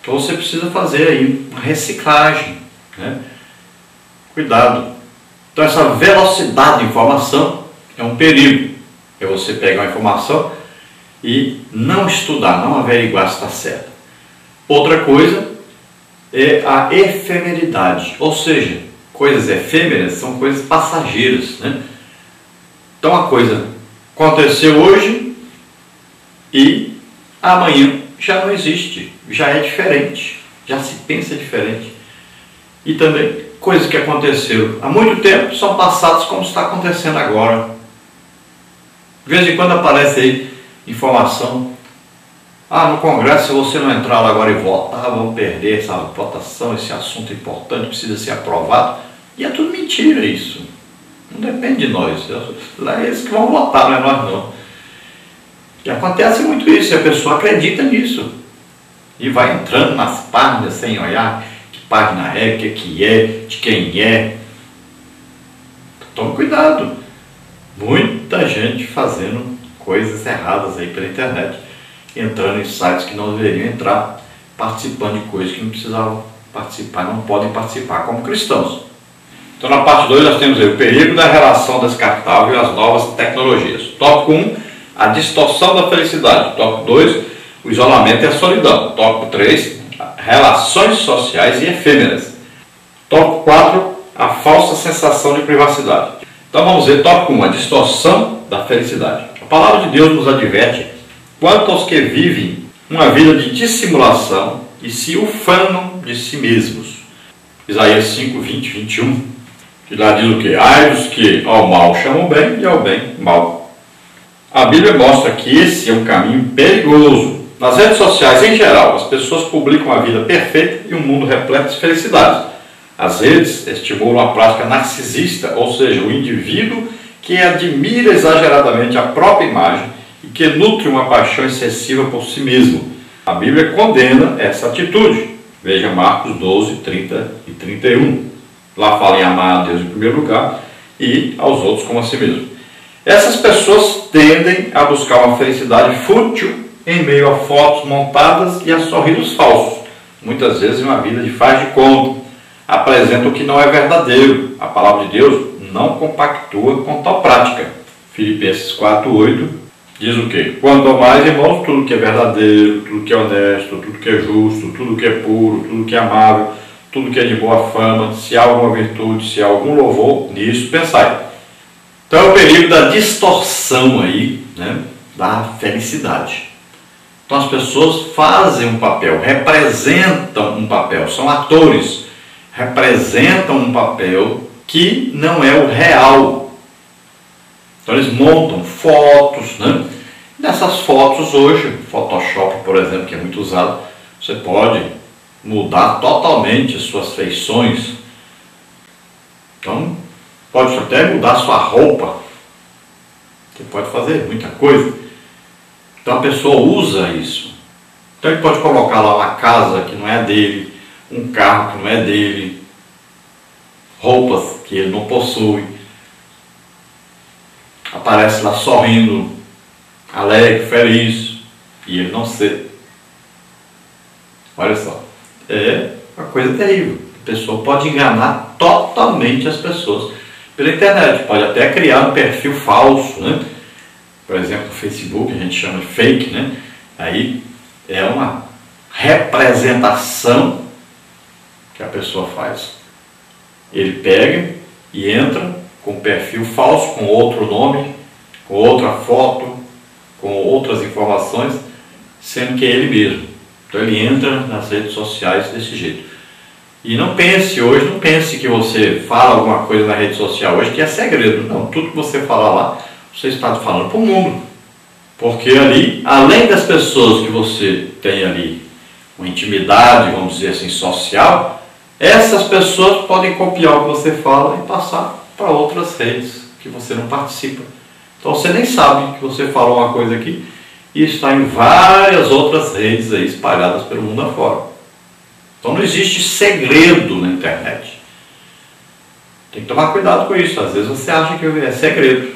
Então você precisa fazer aí uma reciclagem, né? Cuidado. Então essa velocidade de informação é um perigo. É você pegar uma informação e não estudar, não averiguar se está certo. Outra coisa é a efemeridade, ou seja, coisas efêmeras são coisas passageiras, né? Então a coisa aconteceu hoje e amanhã já não existe, já é diferente, já se pensa diferente. E também coisas que aconteceram há muito tempo são passadas como está acontecendo agora. De vez em quando aparece aí informação, no Congresso, se você não entrar lá agora e votar, vão perder essa votação, esse assunto importante, precisa ser aprovado. E é tudo mentira isso, não depende de nós, lá é eles que vão votar, não é nós não. E acontece muito isso, e a pessoa acredita nisso, e vai entrando nas páginas sem olhar que página é, o que é, de quem é. Tome cuidado. Muita gente fazendo coisas erradas aí pela internet, entrando em sites que não deveriam entrar, participando de coisas que não precisavam participar, não podem participar como cristãos. Então na parte 2 nós temos aí o perigo da relação descartável e as novas tecnologias. Tópico 1, a distorção da felicidade. Tópico 2, o isolamento e a solidão. Tópico 3, relações sociais e efêmeras. Tópico 4, a falsa sensação de privacidade. Então vamos ver, tópico 1, a distorção da felicidade. A palavra de Deus nos adverte quanto aos que vivem uma vida de dissimulação e se ufanam de si mesmos. Isaías 5, 20, 21, que lá diz o que? Ai dos que ao mal chamam bem e ao bem mal. A Bíblia mostra que esse é um caminho perigoso. Nas redes sociais em geral, as pessoas publicam a vida perfeita e um mundo repleto de felicidades. As redes estimulam a prática narcisista, ou seja, o indivíduo que admira exageradamente a própria imagem e que nutre uma paixão excessiva por si mesmo. A Bíblia condena essa atitude. Veja Marcos 12, 30 e 31. Lá fala em amar a Deus em primeiro lugar e aos outros como a si mesmo. Essas pessoas tendem a buscar uma felicidade fútil em meio a fotos montadas e a sorrisos falsos, muitas vezes uma vida de faz de conta. Apresenta o que não é verdadeiro. A palavra de Deus não compactua com tal prática. Filipenses 4,8 diz o quê? Quanto mais, irmãos, tudo que é verdadeiro, tudo que é honesto, tudo que é justo, tudo que é puro, tudo que é amável, tudo que é de boa fama, se há alguma virtude, se há algum louvor, nisso pensai. Então é o perigo da distorção aí, né, da felicidade. Então as pessoas fazem um papel, representam um papel, são atores, representam um papel que não é o real. Então eles montam fotos, né? Nessas fotos hoje, Photoshop, por exemplo, que é muito usado, você pode mudar totalmente as suas feições. Então pode até mudar sua roupa, Você pode fazer muita coisa. Então a pessoa usa isso. Então ele pode colocar lá uma casa que não é dele, um carro que não é dele, roupas que ele não possui. Aparece lá sorrindo, alegre, feliz, e ele não ser. Olha só, é uma coisa terrível. A pessoa pode enganar totalmente as pessoas pela internet, pode até criar um perfil falso, né? Por exemplo, no Facebook, a gente chama de fake, né? Aí é uma representação que a pessoa faz. Ele pega e entra com perfil falso, com outro nome, com outra foto, com outras informações, sendo que é ele mesmo. Então ele entra nas redes sociais desse jeito. E não pense hoje, não pense que você fala alguma coisa na rede social hoje que é segredo. Não, tudo que você falar lá, você está falando para o mundo. Porque ali, além das pessoas que você tem ali uma intimidade, vamos dizer assim, social, essas pessoas podem copiar o que você fala e passar para outras redes que você não participa. Então você nem sabe que você falou uma coisa aqui e está em várias outras redes aí espalhadas pelo mundo afora. Então não existe segredo na internet. Tem que tomar cuidado com isso. Às vezes você acha que é segredo.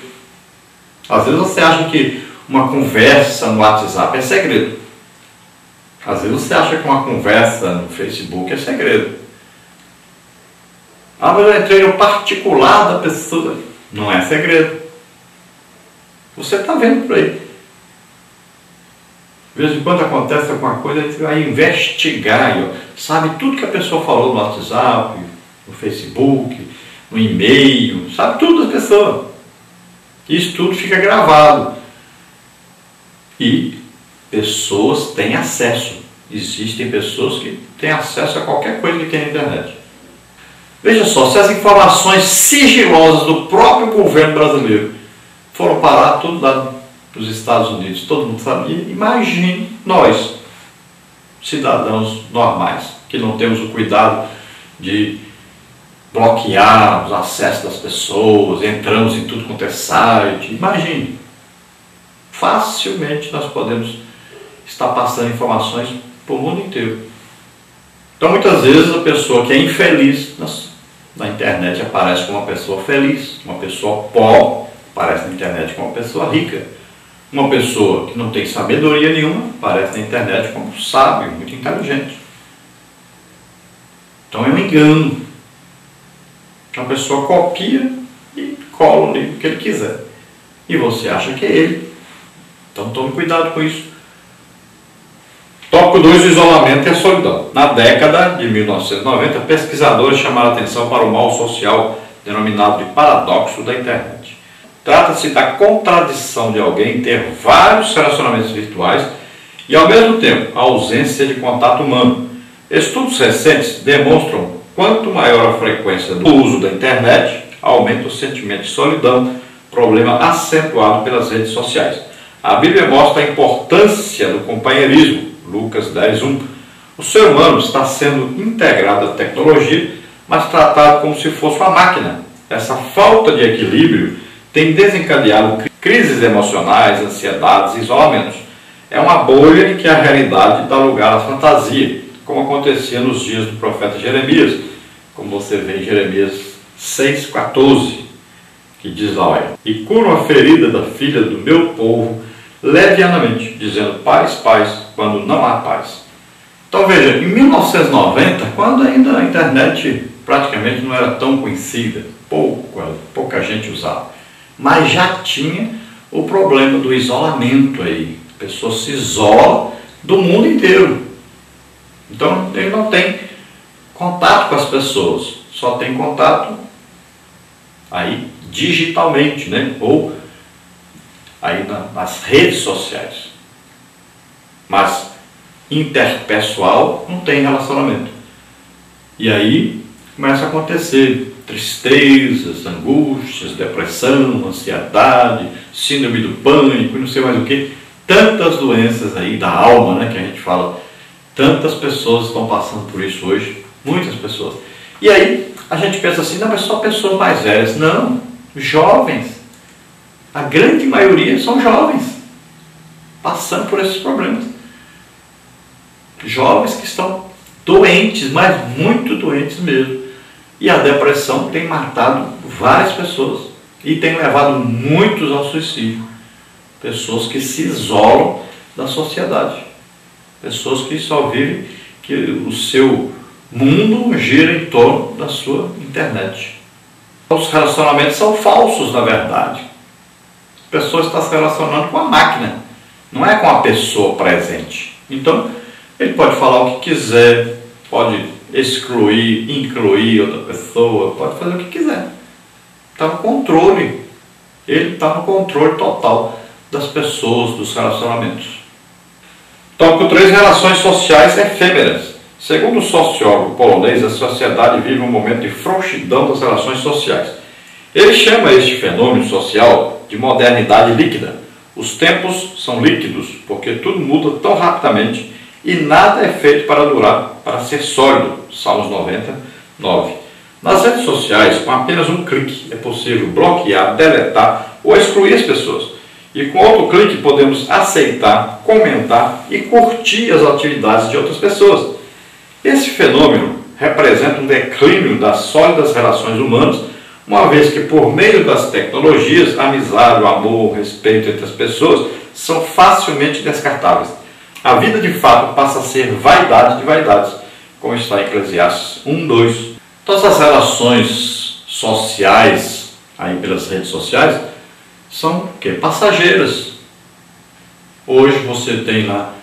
Às vezes você acha que uma conversa no WhatsApp é segredo. Às vezes você acha que uma conversa no Facebook é segredo. Ah, mas eu entrei no particular da pessoa. Não é segredo. Você está vendo por aí. De vez em quando acontece alguma coisa, você vai investigar, sabe tudo que a pessoa falou no WhatsApp, no Facebook, no e-mail, sabe tudo da pessoa. Isso tudo fica gravado. E pessoas têm acesso. Existem pessoas que têm acesso a qualquer coisa que tem na internet. Veja só, se as informações sigilosas do próprio governo brasileiro foram parar tudo lá nos Estados Unidos, todo mundo sabia, imagine nós, cidadãos normais, que não temos o cuidado de bloquear os acessos das pessoas, entramos em tudo quanto é site, imagine, facilmente nós podemos estar passando informações para o mundo inteiro. Então muitas vezes a pessoa que é infeliz, na internet aparece como uma pessoa feliz, uma pessoa pobre aparece na internet como uma pessoa rica. Uma pessoa que não tem sabedoria nenhuma aparece na internet como sábio, muito inteligente. Então é um engano. Então a pessoa copia e cola o livro que ele quiser. E você acha que é ele. Então tome cuidado com isso. Tópico 2, o isolamento e a solidão. Na década de 1990, pesquisadores chamaram a atenção para o mal social denominado de paradoxo da internet. Trata-se da contradição de alguém ter vários relacionamentos virtuais e, ao mesmo tempo, a ausência de contato humano. Estudos recentes demonstram quanto maior a frequência do uso da internet, aumenta o sentimento de solidão, problema acentuado pelas redes sociais. A Bíblia mostra a importância do companheirismo, Lucas 10:1. O ser humano está sendo integrado à tecnologia, mas tratado como se fosse uma máquina. Essa falta de equilíbrio tem desencadeado crises emocionais, ansiedades e isolamentos. É uma bolha em que a realidade dá lugar à fantasia, como acontecia nos dias do profeta Jeremias, como você vê em Jeremias 6,14, que diz lá, olha, e curo a ferida da filha do meu povo levianamente, dizendo paz, paz, quando não há paz. Então veja, em 1990, quando ainda a internet praticamente não era tão conhecida, pouca gente usava, mas já tinha o problema do isolamento aí. A pessoa se isola do mundo inteiro. Então, ele não tem contato com as pessoas, só tem contato aí digitalmente, né? Ou aí nas redes sociais. Mas interpessoal não tem relacionamento. E aí começa a acontecer tristezas, angústias, depressão, ansiedade, síndrome do pânico, não sei mais o que, tantas doenças aí da alma, né, que a gente fala, tantas pessoas estão passando por isso hoje, muitas pessoas. E aí a gente pensa assim, não, mas só pessoas mais velhas, não, jovens, A grande maioria são jovens passando por esses problemas. Jovens que estão doentes, mas muito doentes mesmo. E a depressão tem matado várias pessoas e tem levado muitos ao suicídio. Pessoas que se isolam da sociedade. Pessoas que só vivem, que o seu mundo gira em torno da sua internet. Os relacionamentos são falsos, na verdade. A pessoa está se relacionando com a máquina, não é com a pessoa presente. Então, ele pode falar o que quiser, pode excluir, incluir outra pessoa, pode fazer o que quiser. Está no controle. Ele está no controle total das pessoas, dos relacionamentos. Tópico 3, relações sociais efêmeras. Segundo o sociólogo polonês, a sociedade vive um momento de frouxidão das relações sociais. Ele chama este fenômeno social de modernidade líquida. Os tempos são líquidos, porque tudo muda tão rapidamente e nada é feito para durar, para ser sólido. Salmos 99. Nas redes sociais, com apenas um clique, é possível bloquear, deletar ou excluir as pessoas. E com outro clique podemos aceitar, comentar e curtir as atividades de outras pessoas. Esse fenômeno representa um declínio das sólidas relações humanas, uma vez que por meio das tecnologias, a amizade, o amor, o respeito entre as pessoas são facilmente descartáveis. A vida de fato passa a ser vaidade de vaidades, como está em Eclesiastes 1:2. Todas as relações sociais, aí pelas redes sociais, são que passageiras. Hoje você tem lá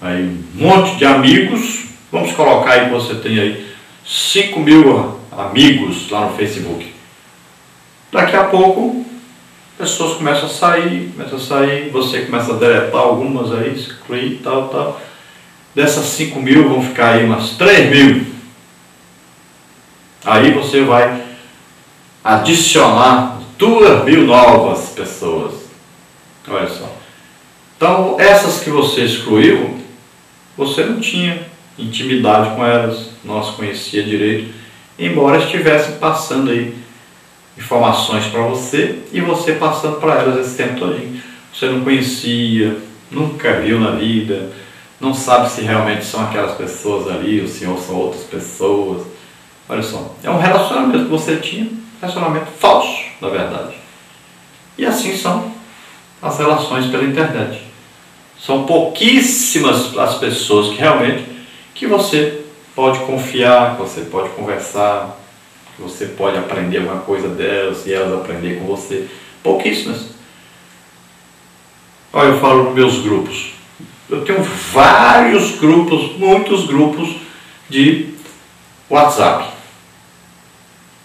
aí um monte de amigos. Vamos colocar aí que você tem aí 5 mil amigos lá no Facebook. Daqui a pouco pessoas começam a sair, você começa a deletar algumas aí, excluir, tal. Dessas 5 mil vão ficar aí umas 3 mil. Aí você vai adicionar 2 mil novas pessoas. Olha só. Então, essas que você excluiu, você não tinha intimidade com elas, não as conhecia direito, embora estivessem passando aí informações para você e você passando para elas esse tempo todinho. Você não conhecia, nunca viu na vida, não sabe se realmente são aquelas pessoas ali ou se são outras pessoas. Olha só, é um relacionamento que você tinha, relacionamento falso, na verdade. E assim são as relações pela internet. São pouquíssimas as pessoas que realmente que você pode confiar, que você pode conversar, que você pode aprender alguma coisa delas e elas aprender com você. Pouquíssimas. Olha, eu falo nos meus grupos. Eu tenho vários grupos, muitos grupos de WhatsApp.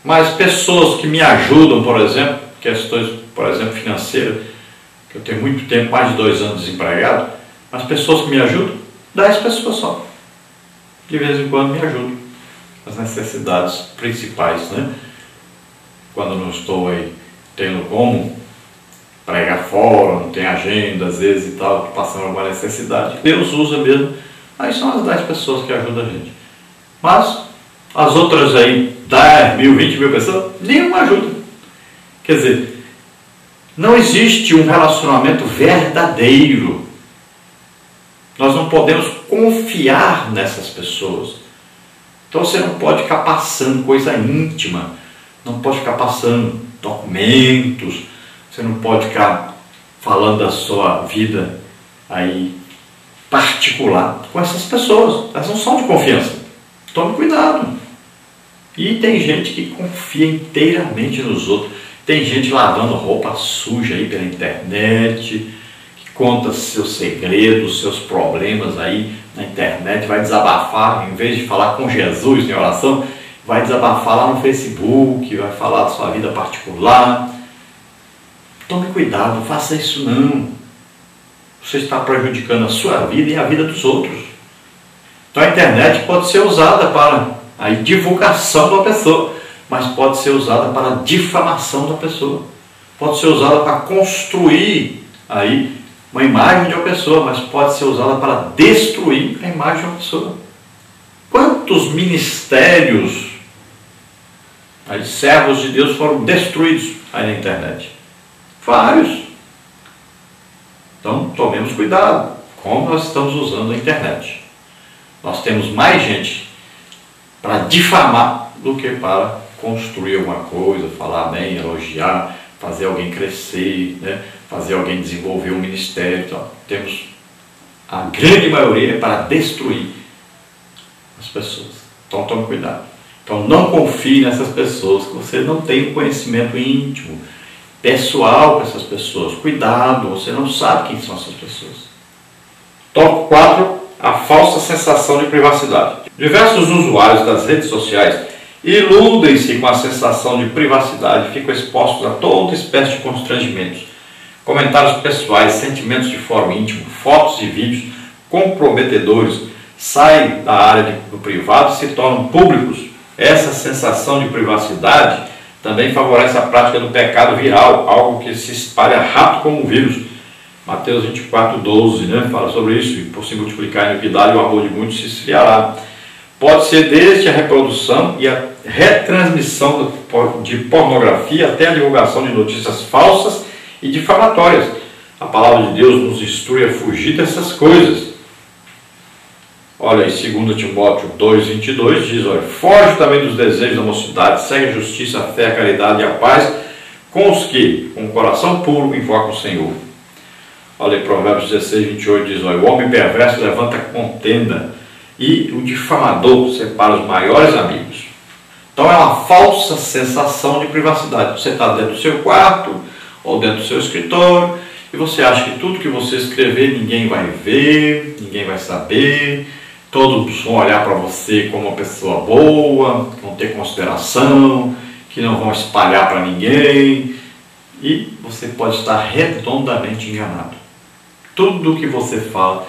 Mas pessoas que me ajudam, por exemplo, questões, por exemplo, financeiras, que eu tenho muito tempo, mais de 2 anos desempregado, as pessoas que me ajudam, 10 pessoas só. De vez em quando me ajudam. As necessidades principais, né? Quando eu não estou aí tendo como pregar fora, não tem agenda, às vezes e tal, passando alguma necessidade. Deus usa mesmo. Aí são as 10 pessoas que ajudam a gente. Mas as outras aí, 10 mil, 20 mil pessoas, nenhuma ajuda. Quer dizer, não existe um relacionamento verdadeiro. Nós não podemos confiar nessas pessoas. Então você não pode ficar passando coisa íntima, não pode ficar passando documentos, você não pode ficar falando da sua vida aí particular com essas pessoas. Elas não são de confiança. Tome cuidado. E tem gente que confia inteiramente nos outros. Tem gente lavando roupa suja aí pela internet, que conta seus segredos, seus problemas aí na internet, vai desabafar, em vez de falar com Jesus em oração, vai desabafar lá no Facebook, vai falar da sua vida particular. Tome cuidado, não faça isso não. Você está prejudicando a sua vida e a vida dos outros. Então a internet pode ser usada para a divulgação da pessoa, mas pode ser usada para a difamação da pessoa, pode ser usada para construir aí uma imagem de uma pessoa, mas pode ser usada para destruir a imagem de uma pessoa. Quantos ministérios, aí, servos de Deus foram destruídos aí na internet? Vários. Então, tomemos cuidado como nós estamos usando a internet. Nós temos mais gente para difamar do que para construir alguma coisa, falar bem, elogiar, fazer alguém crescer, né? Fazer alguém desenvolver um ministério. Então, temos a grande maioria para destruir as pessoas. Então, tome cuidado. Então, não confie nessas pessoas, que você não tem um conhecimento íntimo, pessoal para essas pessoas. Cuidado, você não sabe quem são essas pessoas. Tópico 4. A falsa sensação de privacidade. Diversos usuários das redes sociais iludem-se com a sensação de privacidade e ficam expostos a toda espécie de constrangimentos. Comentários pessoais, sentimentos de fórum íntimo, fotos e vídeos comprometedores saem da área do privado e se tornam públicos. Essa sensação de privacidade também favorece a prática do pecado viral, algo que se espalha rápido como um vírus. Mateus 24:12, né, fala sobre isso. E por se multiplicar a iniquidade, o amor de muitos se esfriará. Pode ser desde a reprodução e a retransmissão de pornografia até a divulgação de notícias falsas e difamatórias. A palavra de Deus nos instrui a fugir dessas coisas. Olha, em 2 Timóteo 2,22 diz, olha, foge também dos desejos da mocidade, segue a justiça, a fé, a caridade e a paz com os que, com o coração puro, invocam o Senhor. Olha, em Provérbios 16,28 diz, olha, o homem perverso levanta contenda e o difamador separa os maiores amigos. Então é uma falsa sensação de privacidade. Você está dentro do seu quarto ou dentro do seu escritório e você acha que tudo que você escrever ninguém vai ver, ninguém vai saber. Todos vão olhar para você como uma pessoa boa, vão ter consideração, que não vão espalhar para ninguém. E você pode estar redondamente enganado. Tudo que você fala,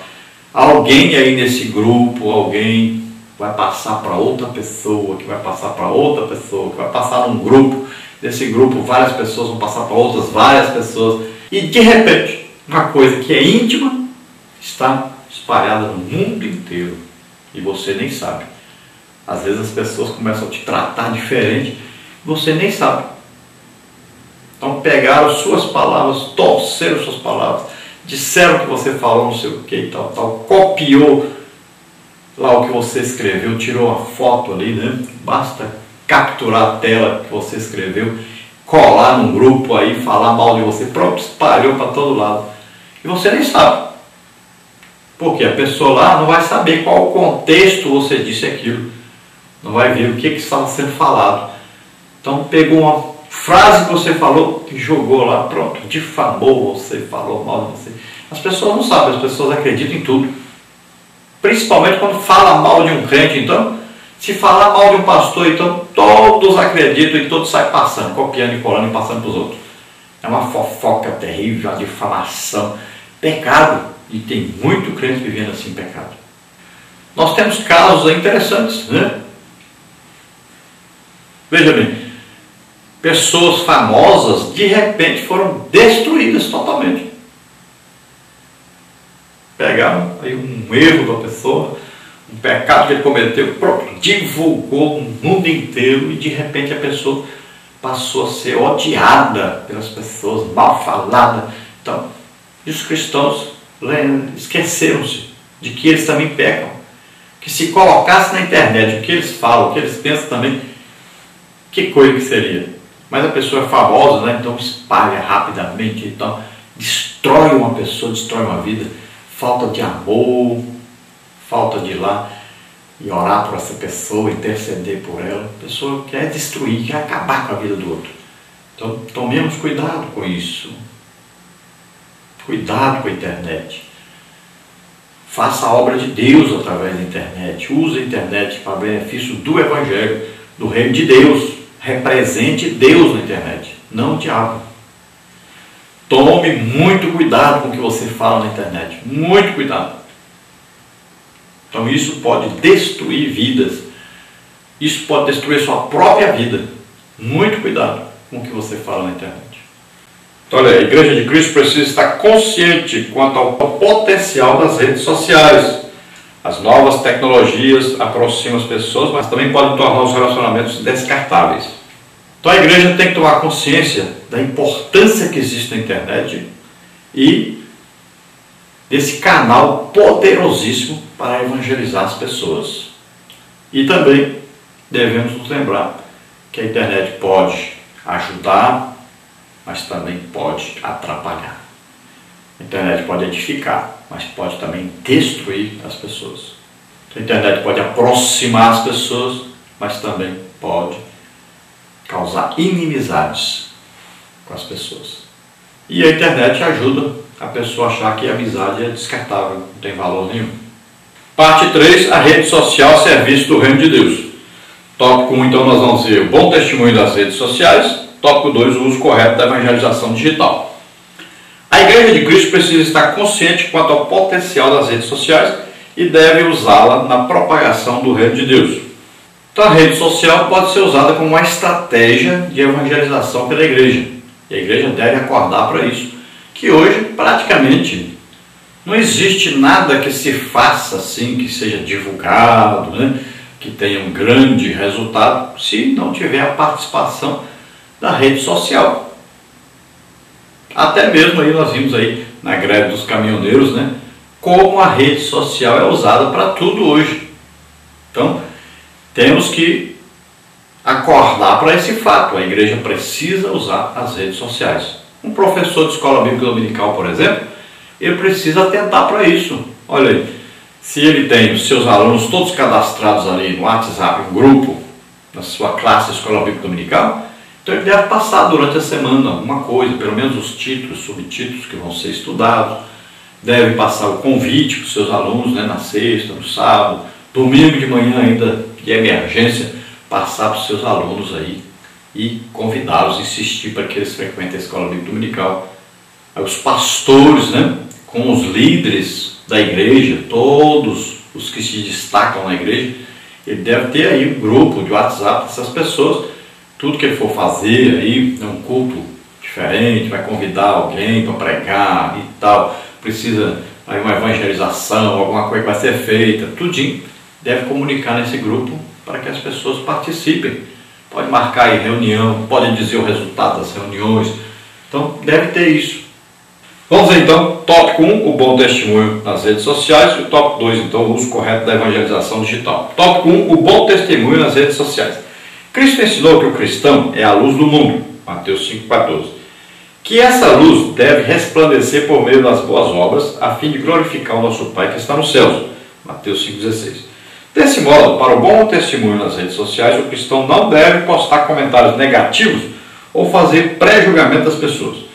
alguém aí nesse grupo, alguém vai passar para outra pessoa, que vai passar para outra pessoa, que vai passar num grupo. Desse grupo várias pessoas vão passar para outras várias pessoas. E de repente, uma coisa que é íntima está espalhada no mundo inteiro. E você nem sabe. Às vezes as pessoas começam a te tratar diferente, você nem sabe. Então pegaram suas palavras, torceram suas palavras, disseram que você falou não sei o que e tal, tal, copiou lá o que você escreveu, tirou uma foto ali, né? Basta capturar a tela que você escreveu, colar num grupo aí, falar mal de você próprio, espalhou para todo lado. E você nem sabe. Porque a pessoa lá não vai saber qual contexto você disse aquilo. Não vai ver o que estava sendo falado. Então pegou uma frase que você falou e jogou lá, pronto. Difamou você, falou mal de você. As pessoas não sabem, as pessoas acreditam em tudo. Principalmente quando fala mal de um crente, então. Se falar mal de um pastor, então todos acreditam e todos saem passando, copiando e colando e passando para os outros. É uma fofoca terrível, uma difamação, pecado. E tem muito crente vivendo assim, pecado. Nós temos casos interessantes, né? Veja bem, pessoas famosas de repente foram destruídas totalmente. Pegaram aí um erro da pessoa, um pecado que ele cometeu, divulgou no mundo inteiro e de repente a pessoa passou a ser odiada pelas pessoas, mal falada. Então, e os cristãos esqueceram-se de que eles também pecam, que se colocasse na internet o que eles falam, o que eles pensam também, que coisa que seria. Mas a pessoa é famosa, né? Então espalha rapidamente, então destrói uma pessoa, destrói uma vida. Falta de amor, falta de ir lá e orar por essa pessoa, interceder por ela. A pessoa quer destruir, quer acabar com a vida do outro. Então tomemos cuidado com isso. Cuidado com a internet. Faça a obra de Deus através da internet. Use a internet para benefício do Evangelho, do Reino de Deus. Represente Deus na internet, não o diabo. Tome muito cuidado com o que você fala na internet. Muito cuidado. Então isso pode destruir vidas. Isso pode destruir a sua própria vida. Muito cuidado com o que você fala na internet. Então, olha, a Igreja de Cristo precisa estar consciente quanto ao potencial das redes sociais. As novas tecnologias aproximam as pessoas, mas também podem tornar os relacionamentos descartáveis. Então a igreja tem que tomar consciência da importância que existe na internet e desse canal poderosíssimo para evangelizar as pessoas. E também devemos nos lembrar que a internet pode ajudar, mas também pode atrapalhar. A internet pode edificar, mas pode também destruir as pessoas. A internet pode aproximar as pessoas, mas também pode causar inimizades com as pessoas. E a internet ajuda a pessoa a achar que a amizade é descartável, não tem valor nenhum. Parte 3, a rede social a serviço do reino de Deus. Tópico 1, então, nós vamos ver o bom testemunho das redes sociais. Tópico 2, o uso correto da evangelização digital. A Igreja de Cristo precisa estar consciente quanto ao potencial das redes sociais e deve usá-la na propagação do reino de Deus. Então, a rede social pode ser usada como uma estratégia de evangelização pela igreja. E a igreja deve acordar para isso, que hoje praticamente não existe nada que se faça assim, que seja divulgado, né, que tenha um grande resultado, se não tiver a participação da rede social. Até mesmo aí nós vimos aí na greve dos caminhoneiros, né, como a rede social é usada para tudo hoje. Então, temos que acordar para esse fato. A igreja precisa usar as redes sociais. Um professor de escola bíblica dominical, por exemplo, ele precisa atentar para isso. Olha aí, se ele tem os seus alunos todos cadastrados ali no WhatsApp, um grupo, na sua classe de escola bíblica dominical, então ele deve passar durante a semana alguma coisa, pelo menos os títulos, subtítulos que vão ser estudados. Deve passar o convite para os seus alunos, né, na sexta, no sábado, domingo de manhã ainda de emergência, passar para os seus alunos aí e convidá-los, insistir para que eles frequentem a escola bíblica dominical. Aí os pastores, né, com os líderes da igreja, todos os que se destacam na igreja, ele deve ter aí um grupo de WhatsApp dessas pessoas. Tudo que ele for fazer aí é um culto diferente, vai convidar alguém para pregar e tal, precisa aí uma evangelização, alguma coisa que vai ser feita, tudinho, deve comunicar nesse grupo para que as pessoas participem. Pode marcar aí reunião, pode dizer o resultado das reuniões, então deve ter isso. Vamos ver então, tópico 1, o bom testemunho nas redes sociais, e o tópico 2, então, o uso correto da evangelização digital. Tópico 1, o bom testemunho nas redes sociais. Cristo ensinou que o cristão é a luz do mundo, Mateus 5,14, que essa luz deve resplandecer por meio das boas obras, a fim de glorificar o nosso Pai que está nos céus, Mateus 5,16. Desse modo, para o bom testemunho nas redes sociais, o cristão não deve postar comentários negativos ou fazer pré-julgamento das pessoas.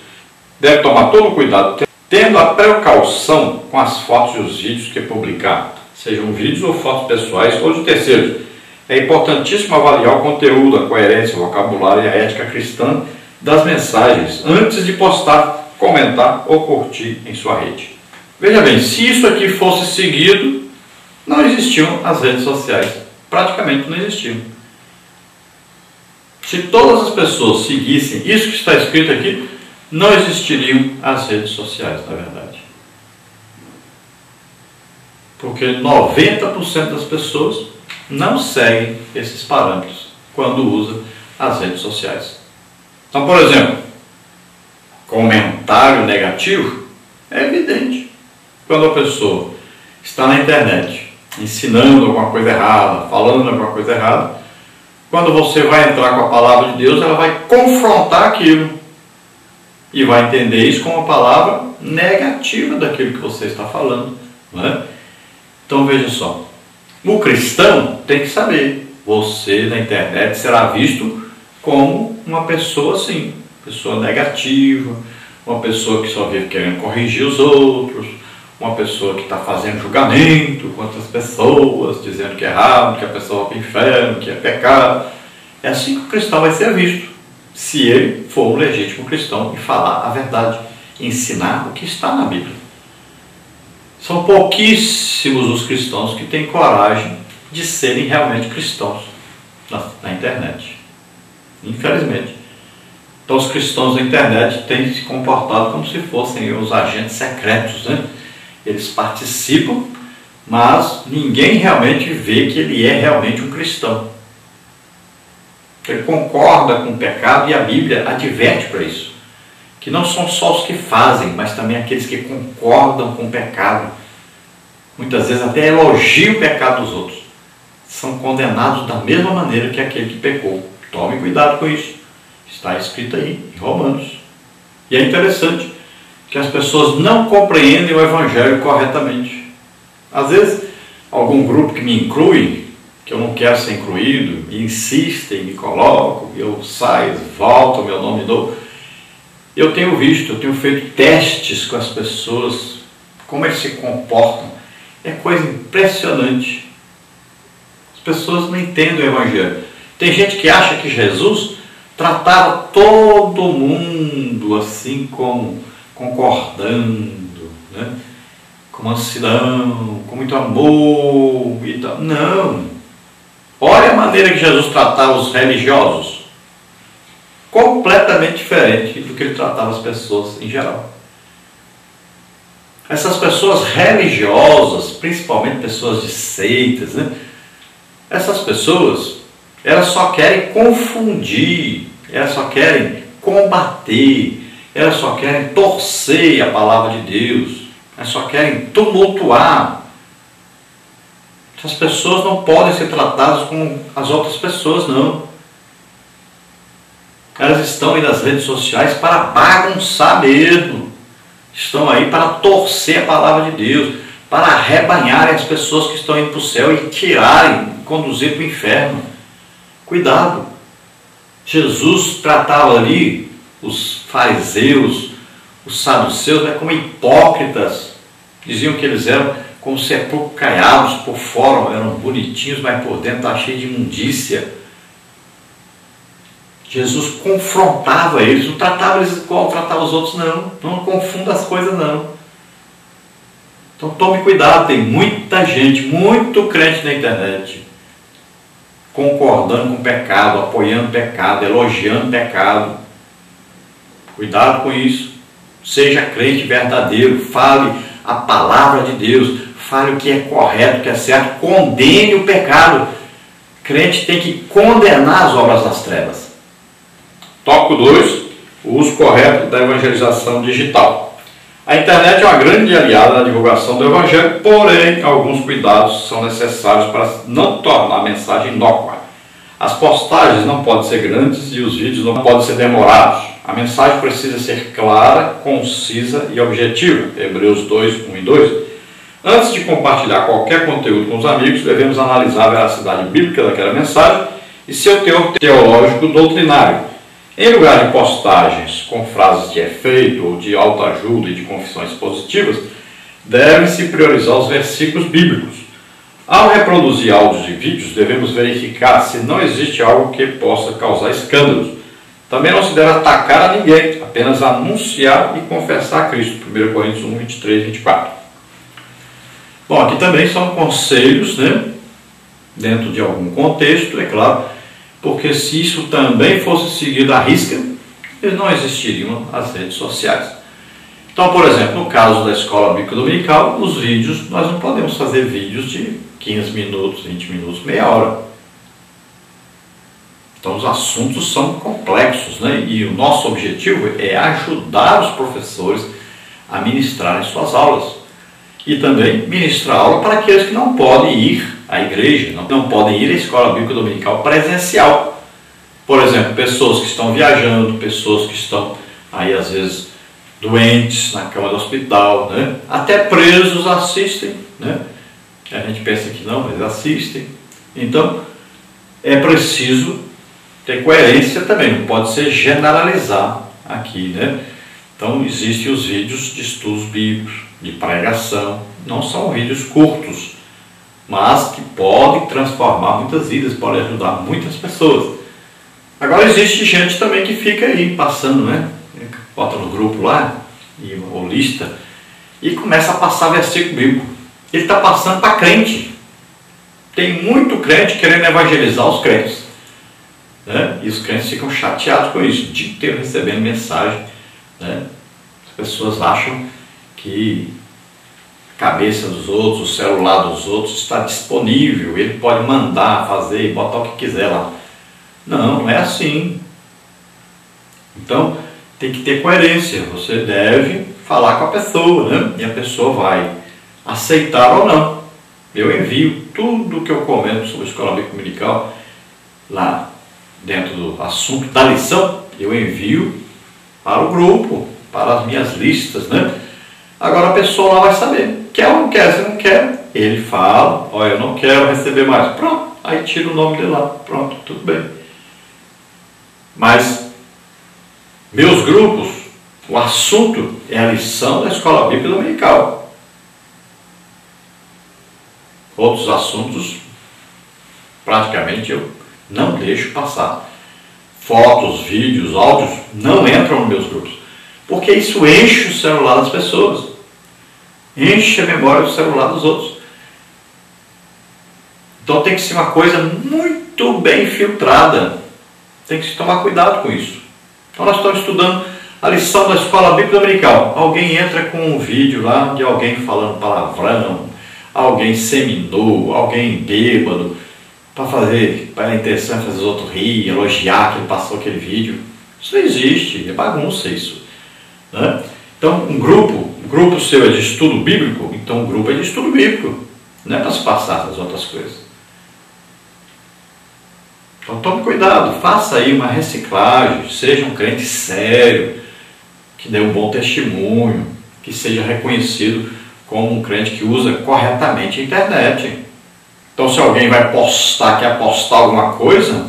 Deve tomar todo o cuidado, tendo a precaução com as fotos e os vídeos que publicar, sejam vídeos ou fotos pessoais ou de terceiros. É importantíssimo avaliar o conteúdo, a coerência, o vocabulário e a ética cristã das mensagens antes de postar, comentar ou curtir em sua rede. Veja bem, se isso aqui fosse seguido, não existiam as redes sociais. Praticamente não existiam. Se todas as pessoas seguissem isso que está escrito aqui, não existiriam as redes sociais, na verdade. Porque 90% das pessoas não seguem esses parâmetros quando usa as redes sociais. Então, por exemplo, comentário negativo é evidente. Quando a pessoa está na internet ensinando alguma coisa errada, falando alguma coisa errada, quando você vai entrar com a palavra de Deus, ela vai confrontar aquilo e vai entender isso como uma palavra negativa daquilo que você está falando, não é? Então, veja só. O cristão tem que saber, você na internet será visto como uma pessoa assim, pessoa negativa, uma pessoa que só vive querendo corrigir os outros, uma pessoa que está fazendo julgamento contra as pessoas, dizendo que é errado, que a pessoa vai para o inferno, que é pecado. É assim que o cristão vai ser visto, se ele for um legítimo cristão e falar a verdade, ensinar o que está na Bíblia. São pouquíssimos os cristãos que têm coragem de serem realmente cristãos na internet, infelizmente. Então os cristãos da internet têm se comportado como se fossem os agentes secretos, né? Eles participam, mas ninguém realmente vê que ele é realmente um cristão. ele concorda com o pecado, e a Bíblia adverte para isso, que não são só os que fazem, mas também aqueles que concordam com o pecado, muitas vezes até elogiam o pecado dos outros, são condenados da mesma maneira que aquele que pecou. Tome cuidado com isso, está escrito aí em Romanos. E é interessante que as pessoas não compreendem o Evangelho corretamente. Às vezes, algum grupo que me inclui, que eu não quero ser incluído, me insistem, me colocam, eu saio, volto, meu nome dou. Eu tenho visto, eu tenho feito testes com as pessoas, como eles se comportam. É coisa impressionante. As pessoas não entendem o Evangelho. Tem gente que acha que Jesus tratava todo mundo assim, como concordando, né? Com mansidão, com muito amor e tal. Não! Olha a maneira que Jesus tratava os religiosos. Completamente diferente do que ele tratava as pessoas em geral. Essas pessoas religiosas, principalmente pessoas de seitas, né? Essas pessoas, elas só querem confundir, elas só querem combater, elas só querem torcer a palavra de Deus, elas só querem tumultuar. Essas pessoas não podem ser tratadas como as outras pessoas, não. Elas estão aí nas redes sociais para bagunçar mesmo, estão aí para torcer a palavra de Deus, para arrebanharem as pessoas que estão indo para o céu e tirarem, conduzir para o inferno. Cuidado! Jesus tratava ali os fariseus, os saduceus, né, como hipócritas. Diziam que eles eram como sepulcro caiados, por fora eram bonitinhos, mas por dentro estavam cheios de imundícia. Jesus confrontava eles, não tratava eles igual tratava os outros, não. Não confunda as coisas, não. Então tome cuidado, tem muita gente, muito crente na internet, concordando com o pecado, apoiando o pecado, elogiando o pecado. Cuidado com isso. Seja crente verdadeiro, fale a palavra de Deus, fale o que é correto, o que é certo, condene o pecado. Crente tem que condenar as obras das trevas. Tópico 2, o uso correto da evangelização digital. A internet é uma grande aliada na divulgação do Evangelho, porém, alguns cuidados são necessários para não tornar a mensagem inócua. As postagens não podem ser grandes e os vídeos não podem ser demorados. A mensagem precisa ser clara, concisa e objetiva. Hebreus 2, 1 e 2. Antes de compartilhar qualquer conteúdo com os amigos, devemos analisar a veracidade bíblica daquela mensagem e seu teor teológico doutrinário. Em lugar de postagens com frases de efeito ou de autoajuda e de confissões positivas, devem-se priorizar os versículos bíblicos. Ao reproduzir áudios e vídeos, devemos verificar se não existe algo que possa causar escândalos. Também não se deve atacar a ninguém, apenas anunciar e confessar a Cristo. 1 Coríntios 1, 23 e 24. Bom, aqui também são conselhos, né? Dentro de algum contexto, é claro. Porque se isso também fosse seguido à risca, não existiriam as redes sociais. Então, por exemplo, no caso da escola bíblica dominical, os vídeos, nós não podemos fazer vídeos de 15 minutos, 20 minutos, meia hora. Então, os assuntos são complexos, né? E o nosso objetivo é ajudar os professores a ministrarem suas aulas. E também ministrar aula para aqueles que não podem ir à igreja, não podem ir à escola bíblica dominical presencial. Por exemplo, pessoas que estão viajando, pessoas que estão aí às vezes doentes na cama do hospital, né? Até presos assistem, né? A gente pensa que não, mas assistem. Então é preciso ter coerência também, não pode ser generalizar aqui, né? Então existem os vídeos de estudos bíblicos, de pregação, não são vídeos curtos, mas que podem transformar muitas vidas, podem ajudar muitas pessoas. Agora existe gente também que fica aí passando, né? Bota no grupo lá, ou lista, e começa a passar versículo bíblico. Ele está passando para crente. Tem muito crente querendo evangelizar os crentes, né? E os crentes ficam chateados com isso, de ter recebendo mensagem, né? As pessoas acham que a cabeça dos outros, o celular dos outros está disponível, ele pode mandar, fazer, botar o que quiser lá. Não, é assim. Então, tem que ter coerência. Você deve falar com a pessoa, né? E a pessoa vai aceitar ou não. Eu envio tudo que eu comento sobre a escola bíblica dominical lá dentro do assunto da lição, eu envio para o grupo, para as minhas listas, né? Agora a pessoa lá vai saber, quer ou não quer. Se não quer, ele fala, olha, eu não quero receber mais, pronto, aí tira o nome dele lá, pronto, tudo bem. Mas meus grupos, o assunto é a lição da escola bíblica dominical. Outros assuntos, praticamente eu não deixo passar. Fotos, vídeos, áudios não entram nos meus grupos, porque isso enche o celular das pessoas, enche a memória do celular dos outros. Então tem que ser uma coisa muito bem filtrada, tem que se tomar cuidado com isso. Então nós estamos estudando a lição da escola bíblica dominical, alguém entra com um vídeo lá de alguém falando palavrão, alguém seminou, alguém bêbado, para fazer, para a intenção de fazer os outros rir, elogiar quem passou aquele vídeo. Isso não existe, é bagunça isso, né? Então um grupo seu é de estudo bíblico, então um grupo é de estudo bíblico, não é para se passar das outras coisas. Então tome cuidado, faça aí uma reciclagem, seja um crente sério, que dê um bom testemunho, que seja reconhecido como um crente que usa corretamente a internet. Então se alguém vai postar, quer postar alguma coisa,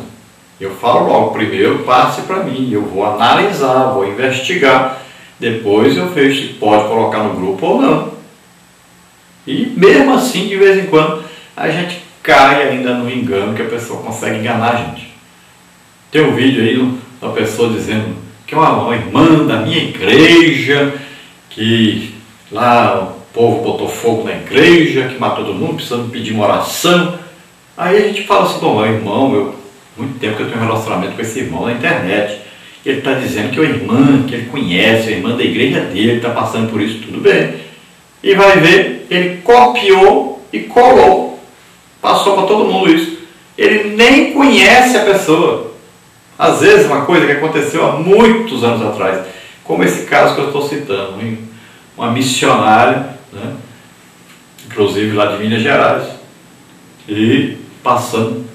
eu falo logo, primeiro passe para mim, eu vou analisar, vou investigar, depois eu vejo se pode colocar no grupo ou não. E mesmo assim, de vez em quando, a gente cai ainda no engano, que a pessoa consegue enganar a gente. Tem um vídeo aí, uma pessoa dizendo que é uma irmã da minha igreja, que lá o povo botou fogo na igreja, que matou todo mundo, precisando pedir uma oração. Aí a gente fala assim, bom, meu irmão, muito tempo que eu tenho um relacionamento com esse irmão na internet, ele está dizendo que é uma irmã que ele conhece, é a irmã da igreja dele, está passando por isso, tudo bem. E vai ver, ele copiou e colou, passou para todo mundo isso. Ele nem conhece a pessoa. Às vezes uma coisa que aconteceu há muitos anos atrás, como esse caso que eu estou citando, uma missionária, né? Inclusive lá de Minas Gerais, e passando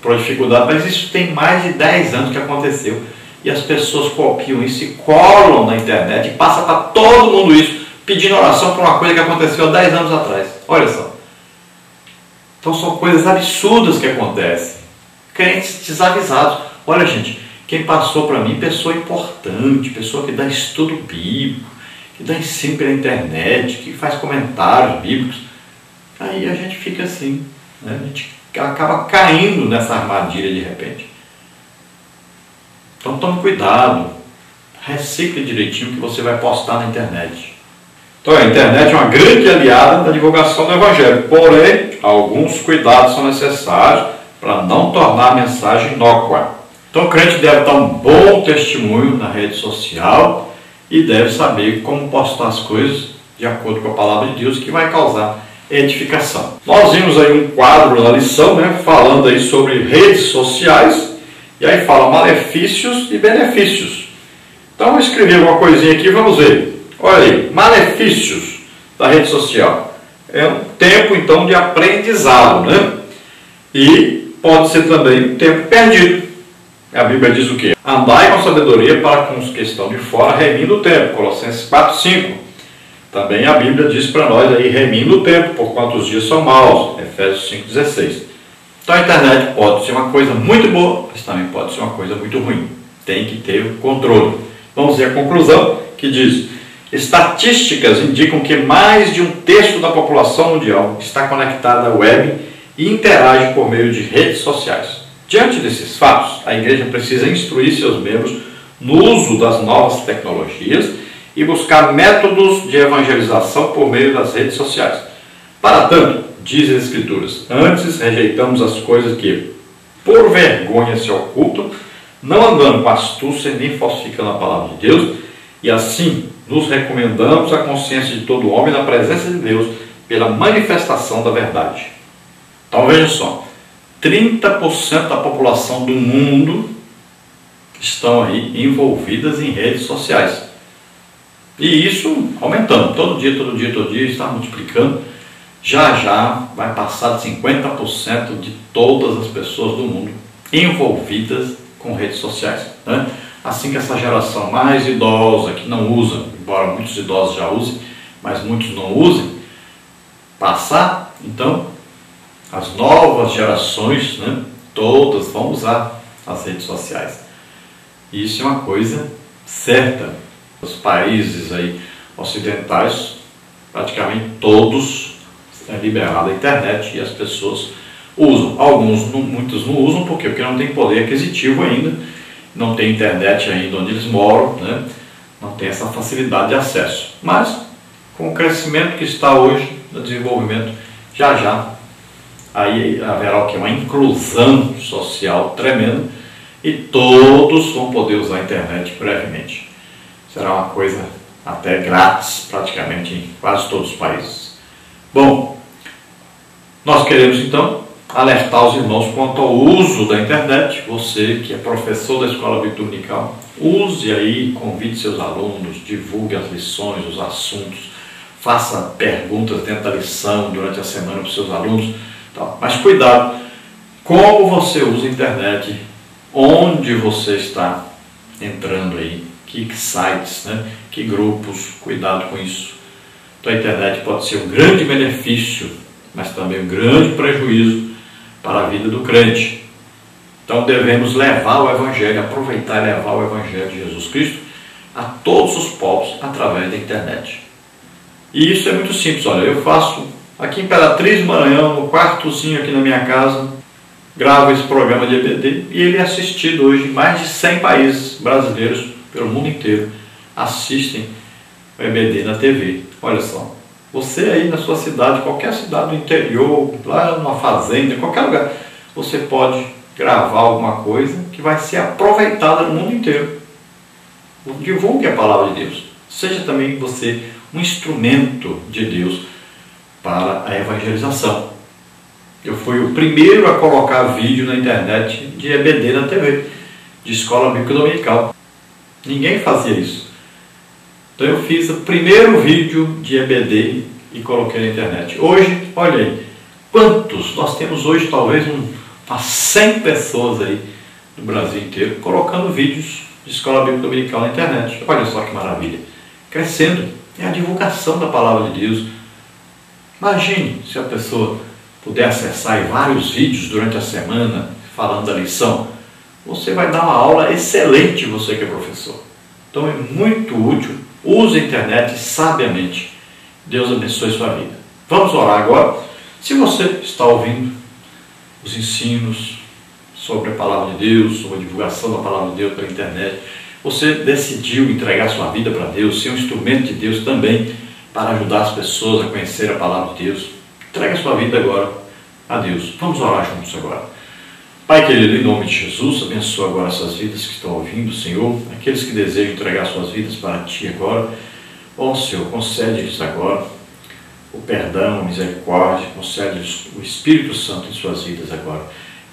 por dificuldade, mas isso tem mais de 10 anos que aconteceu, e as pessoas copiam isso e colam na internet e passa para todo mundo isso, pedindo oração por uma coisa que aconteceu há 10 anos atrás. Olha só, então são coisas absurdas que acontecem, crentes desavisados. Olha, gente, quem passou para mim, pessoa importante, pessoa que dá estudo bíblico, que dá ensino pela internet, que faz comentários bíblicos, aí a gente fica assim, né? A gente acaba caindo nessa armadilha de repente. Então tome cuidado, recicle direitinho o que você vai postar na internet. Então a internet é uma grande aliada na divulgação do Evangelho, porém alguns cuidados são necessários para não tornar a mensagem inócua. Então o crente deve dar um bom testemunho na rede social e deve saber como postar as coisas de acordo com a palavra de Deus, que vai causar edificação. Nós vimos aí um quadro na lição, né, falando aí sobre redes sociais, e aí fala malefícios e benefícios. Então eu escrevi uma coisinha aqui, vamos ver. Olha aí, malefícios da rede social. É um tempo então de aprendizado, né? E pode ser também um tempo perdido. A Bíblia diz o quê? Andai com sabedoria para com os que estão de fora, remindo o tempo. Colossenses 4:5. Também a Bíblia diz para nós aí, remindo o tempo, porquanto os dias são maus. Efésios 5:16. Então a internet pode ser uma coisa muito boa, mas também pode ser uma coisa muito ruim. Tem que ter o controle. Vamos ver a conclusão, que diz: estatísticas indicam que mais de um terço da população mundial está conectada à web e interage por meio de redes sociais. Diante desses fatos, a igreja precisa instruir seus membros no uso das novas tecnologias e buscar métodos de evangelização por meio das redes sociais. Para tanto, diz as Escrituras, antes rejeitamos as coisas que, por vergonha, se ocultam, não andando com astúcia nem falsificando a palavra de Deus, e assim nos recomendamos à consciência de todo homem na presença de Deus pela manifestação da verdade. Então veja só, 30% da população do mundo estão aí envolvidas em redes sociais. E isso aumentando, todo dia, está multiplicando. Já vai passar de 50% de todas as pessoas do mundo envolvidas com redes sociais, né? Assim que essa geração mais idosa, que não usa, embora muitos idosos já usem, mas muitos não usem, passar, então as novas gerações, né, todas vão usar as redes sociais. E isso é uma coisa certa. Os países aí ocidentais, praticamente todos, é liberada a internet e as pessoas usam. Alguns, muitos não usam porque não tem poder aquisitivo ainda, não tem internet ainda onde eles moram, né? Não tem essa facilidade de acesso. Mas com o crescimento que está hoje, do desenvolvimento, aí haverá aqui uma inclusão social tremenda e todos vão poder usar a internet brevemente. Será uma coisa até grátis praticamente em quase todos os países. Bom, nós queremos então alertar os irmãos quanto ao uso da internet. Você que é professor da escola biblical, use aí, convide seus alunos, divulgue as lições, os assuntos, faça perguntas dentro da lição durante a semana para os seus alunos. Mas cuidado, como você usa a internet, onde você está entrando aí, que sites, né? Que grupos, cuidado com isso. Então a internet pode ser um grande benefício, mas também um grande prejuízo para a vida do crente. Então devemos levar o Evangelho, aproveitar e levar o Evangelho de Jesus Cristo a todos os povos através da internet. E isso é muito simples. Olha, eu faço aqui em Imperatriz, Maranhão, no quartozinho aqui na minha casa, gravo esse programa de EBD e ele é assistido hoje em mais de 100 países brasileiros pelo mundo inteiro. Assistem o EBD na TV. Olha só, você aí na sua cidade, qualquer cidade do interior, lá numa fazenda, em qualquer lugar, você pode gravar alguma coisa que vai ser aproveitada no mundo inteiro. Divulgue a palavra de Deus. Seja também você um instrumento de Deus para a evangelização. Eu fui o primeiro a colocar vídeo na internet de EBD na TV, de escola bíblica dominical. Ninguém fazia isso. Então eu fiz o primeiro vídeo de EBD e coloquei na internet. Hoje, olha aí, quantos nós temos hoje, talvez umas 100 pessoas aí do Brasil inteiro colocando vídeos de escola bíblica dominical na internet. Olha só que maravilha. Crescendo. É a divulgação da palavra de Deus. Imagine se a pessoa puder acessar vários vídeos durante a semana falando da lição. Você vai dar uma aula excelente, você que é professor. Então é muito útil. Use a internet sabiamente. Deus abençoe sua vida. Vamos orar agora. Se você está ouvindo os ensinos sobre a palavra de Deus, sobre a divulgação da palavra de Deus pela internet, você decidiu entregar sua vida para Deus, ser um instrumento de Deus também para ajudar as pessoas a conhecer a palavra de Deus. Entregue a sua vida agora a Deus. Vamos orar juntos agora. Pai querido, em nome de Jesus, abençoa agora essas vidas que estão ouvindo, Senhor. Aqueles que desejam entregar suas vidas para Ti agora, ó Senhor, concede-lhes agora o perdão, a misericórdia, concede-lhes o Espírito Santo em suas vidas agora.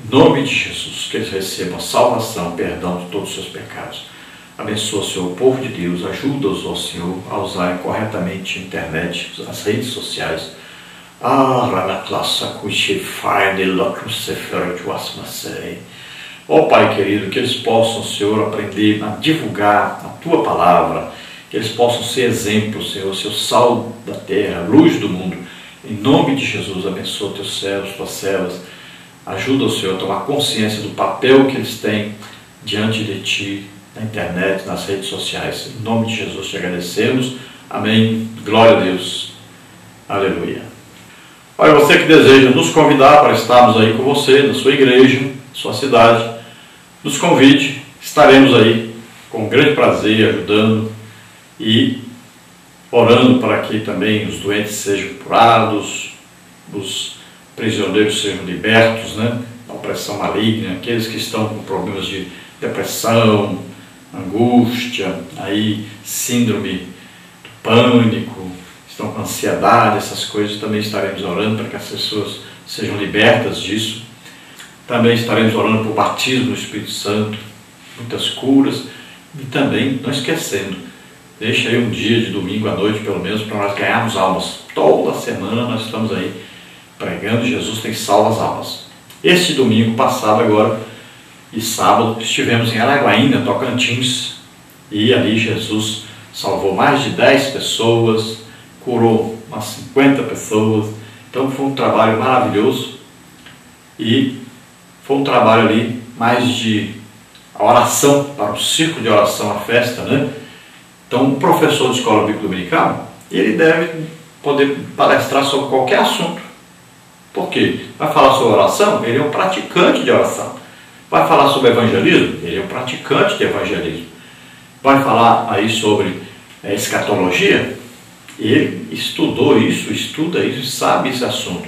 Em nome de Jesus, que eles recebam a salvação, o perdão de todos os seus pecados. Abençoa, Senhor, o povo de Deus, ajuda-os, ó Senhor, a usar corretamente a internet, as redes sociais. Ó Pai querido, que eles possam, Senhor, aprender a divulgar a Tua palavra, que eles possam ser exemplos, Senhor, seu sal da terra, luz do mundo. Em nome de Jesus, abençoa Teus servos, Tuas servas. Ajuda, Senhor, a tomar consciência do papel que eles têm diante de Ti, na internet, nas redes sociais. Em nome de Jesus te agradecemos. Amém. Glória a Deus. Aleluia. Olha, você que deseja nos convidar para estarmos aí com você, na sua igreja, sua cidade, nos convide. Estaremos aí com grande prazer, ajudando e orando para que também os doentes sejam curados, os prisioneiros sejam libertos, né, da opressão maligna, aqueles que estão com problemas de depressão, angústia, aí síndrome do pânico, estão com ansiedade, essas coisas, também estaremos orando para que as pessoas sejam libertas disso. Também estaremos orando por batismo no Espírito Santo, muitas curas, e também, não esquecendo, deixa aí um dia de domingo à noite, pelo menos, para nós ganharmos almas. Toda semana nós estamos aí pregando, Jesus tem salvo as almas. Este domingo passado agora e sábado estivemos em Araguaína, Tocantins, e ali Jesus salvou mais de 10 pessoas, curou umas 50 pessoas, então foi um trabalho maravilhoso e foi um trabalho ali mais de oração, para o circo de oração, a festa, né? Então um professor de escola bíblica dominical, ele deve poder palestrar sobre qualquer assunto. Por quê? Vai falar sobre oração? Ele é um praticante de oração. Vai falar sobre evangelismo? Ele é um praticante de evangelismo. Vai falar aí sobre escatologia? Ele estudou isso, estuda isso, sabe esse assunto.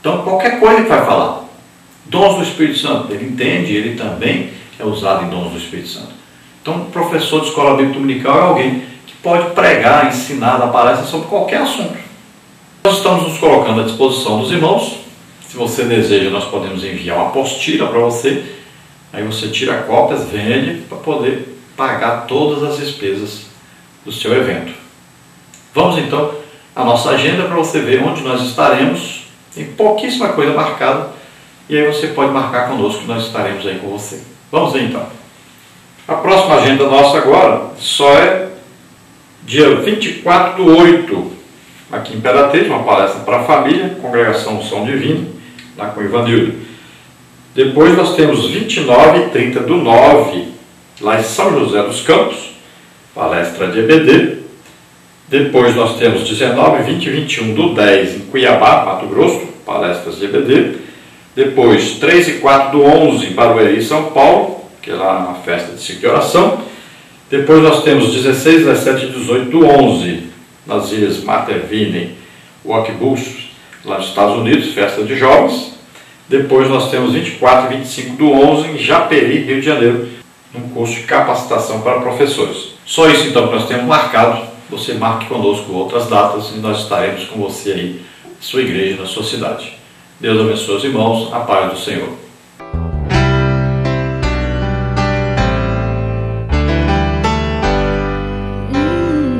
Então qualquer coisa que vai falar. Dons do Espírito Santo, ele entende, ele também é usado em dons do Espírito Santo. Então professor de escola bíblica dominical é alguém que pode pregar, ensinar, dar palestra sobre qualquer assunto. Nós estamos nos colocando à disposição dos irmãos. Se você deseja, nós podemos enviar uma apostila para você. Aí você tira cópias, vende, para poder pagar todas as despesas do seu evento. Vamos então à nossa agenda para você ver onde nós estaremos. Tem pouquíssima coisa marcada e aí você pode marcar conosco que nós estaremos aí com você. Vamos ver então. A próxima agenda nossa agora só é dia 24/8, aqui em Imperatriz, uma palestra para a família, Congregação São Divino, lá com o Ivanildo. Depois nós temos 29 e 30 do 9, lá em São José dos Campos, palestra de EBD. Depois nós temos 19, 20 e 21 do 10 em Cuiabá, Mato Grosso, palestras de EBD. Depois 3 e 4 do 11 em Barueri, São Paulo, que é lá na festa de ciclo de oração. Depois nós temos 16, 17 e 18 do 11 nas ilhas Matevine, Wakibush, lá nos Estados Unidos, festa de jovens. Depois nós temos 24 e 25 do 11 em Japeri, Rio de Janeiro, num curso de capacitação para professores. Só isso então que nós temos marcado. Você marque conosco outras datas e nós estaremos com você aí, sua igreja, na sua cidade. Deus abençoe os irmãos, a paz do Senhor.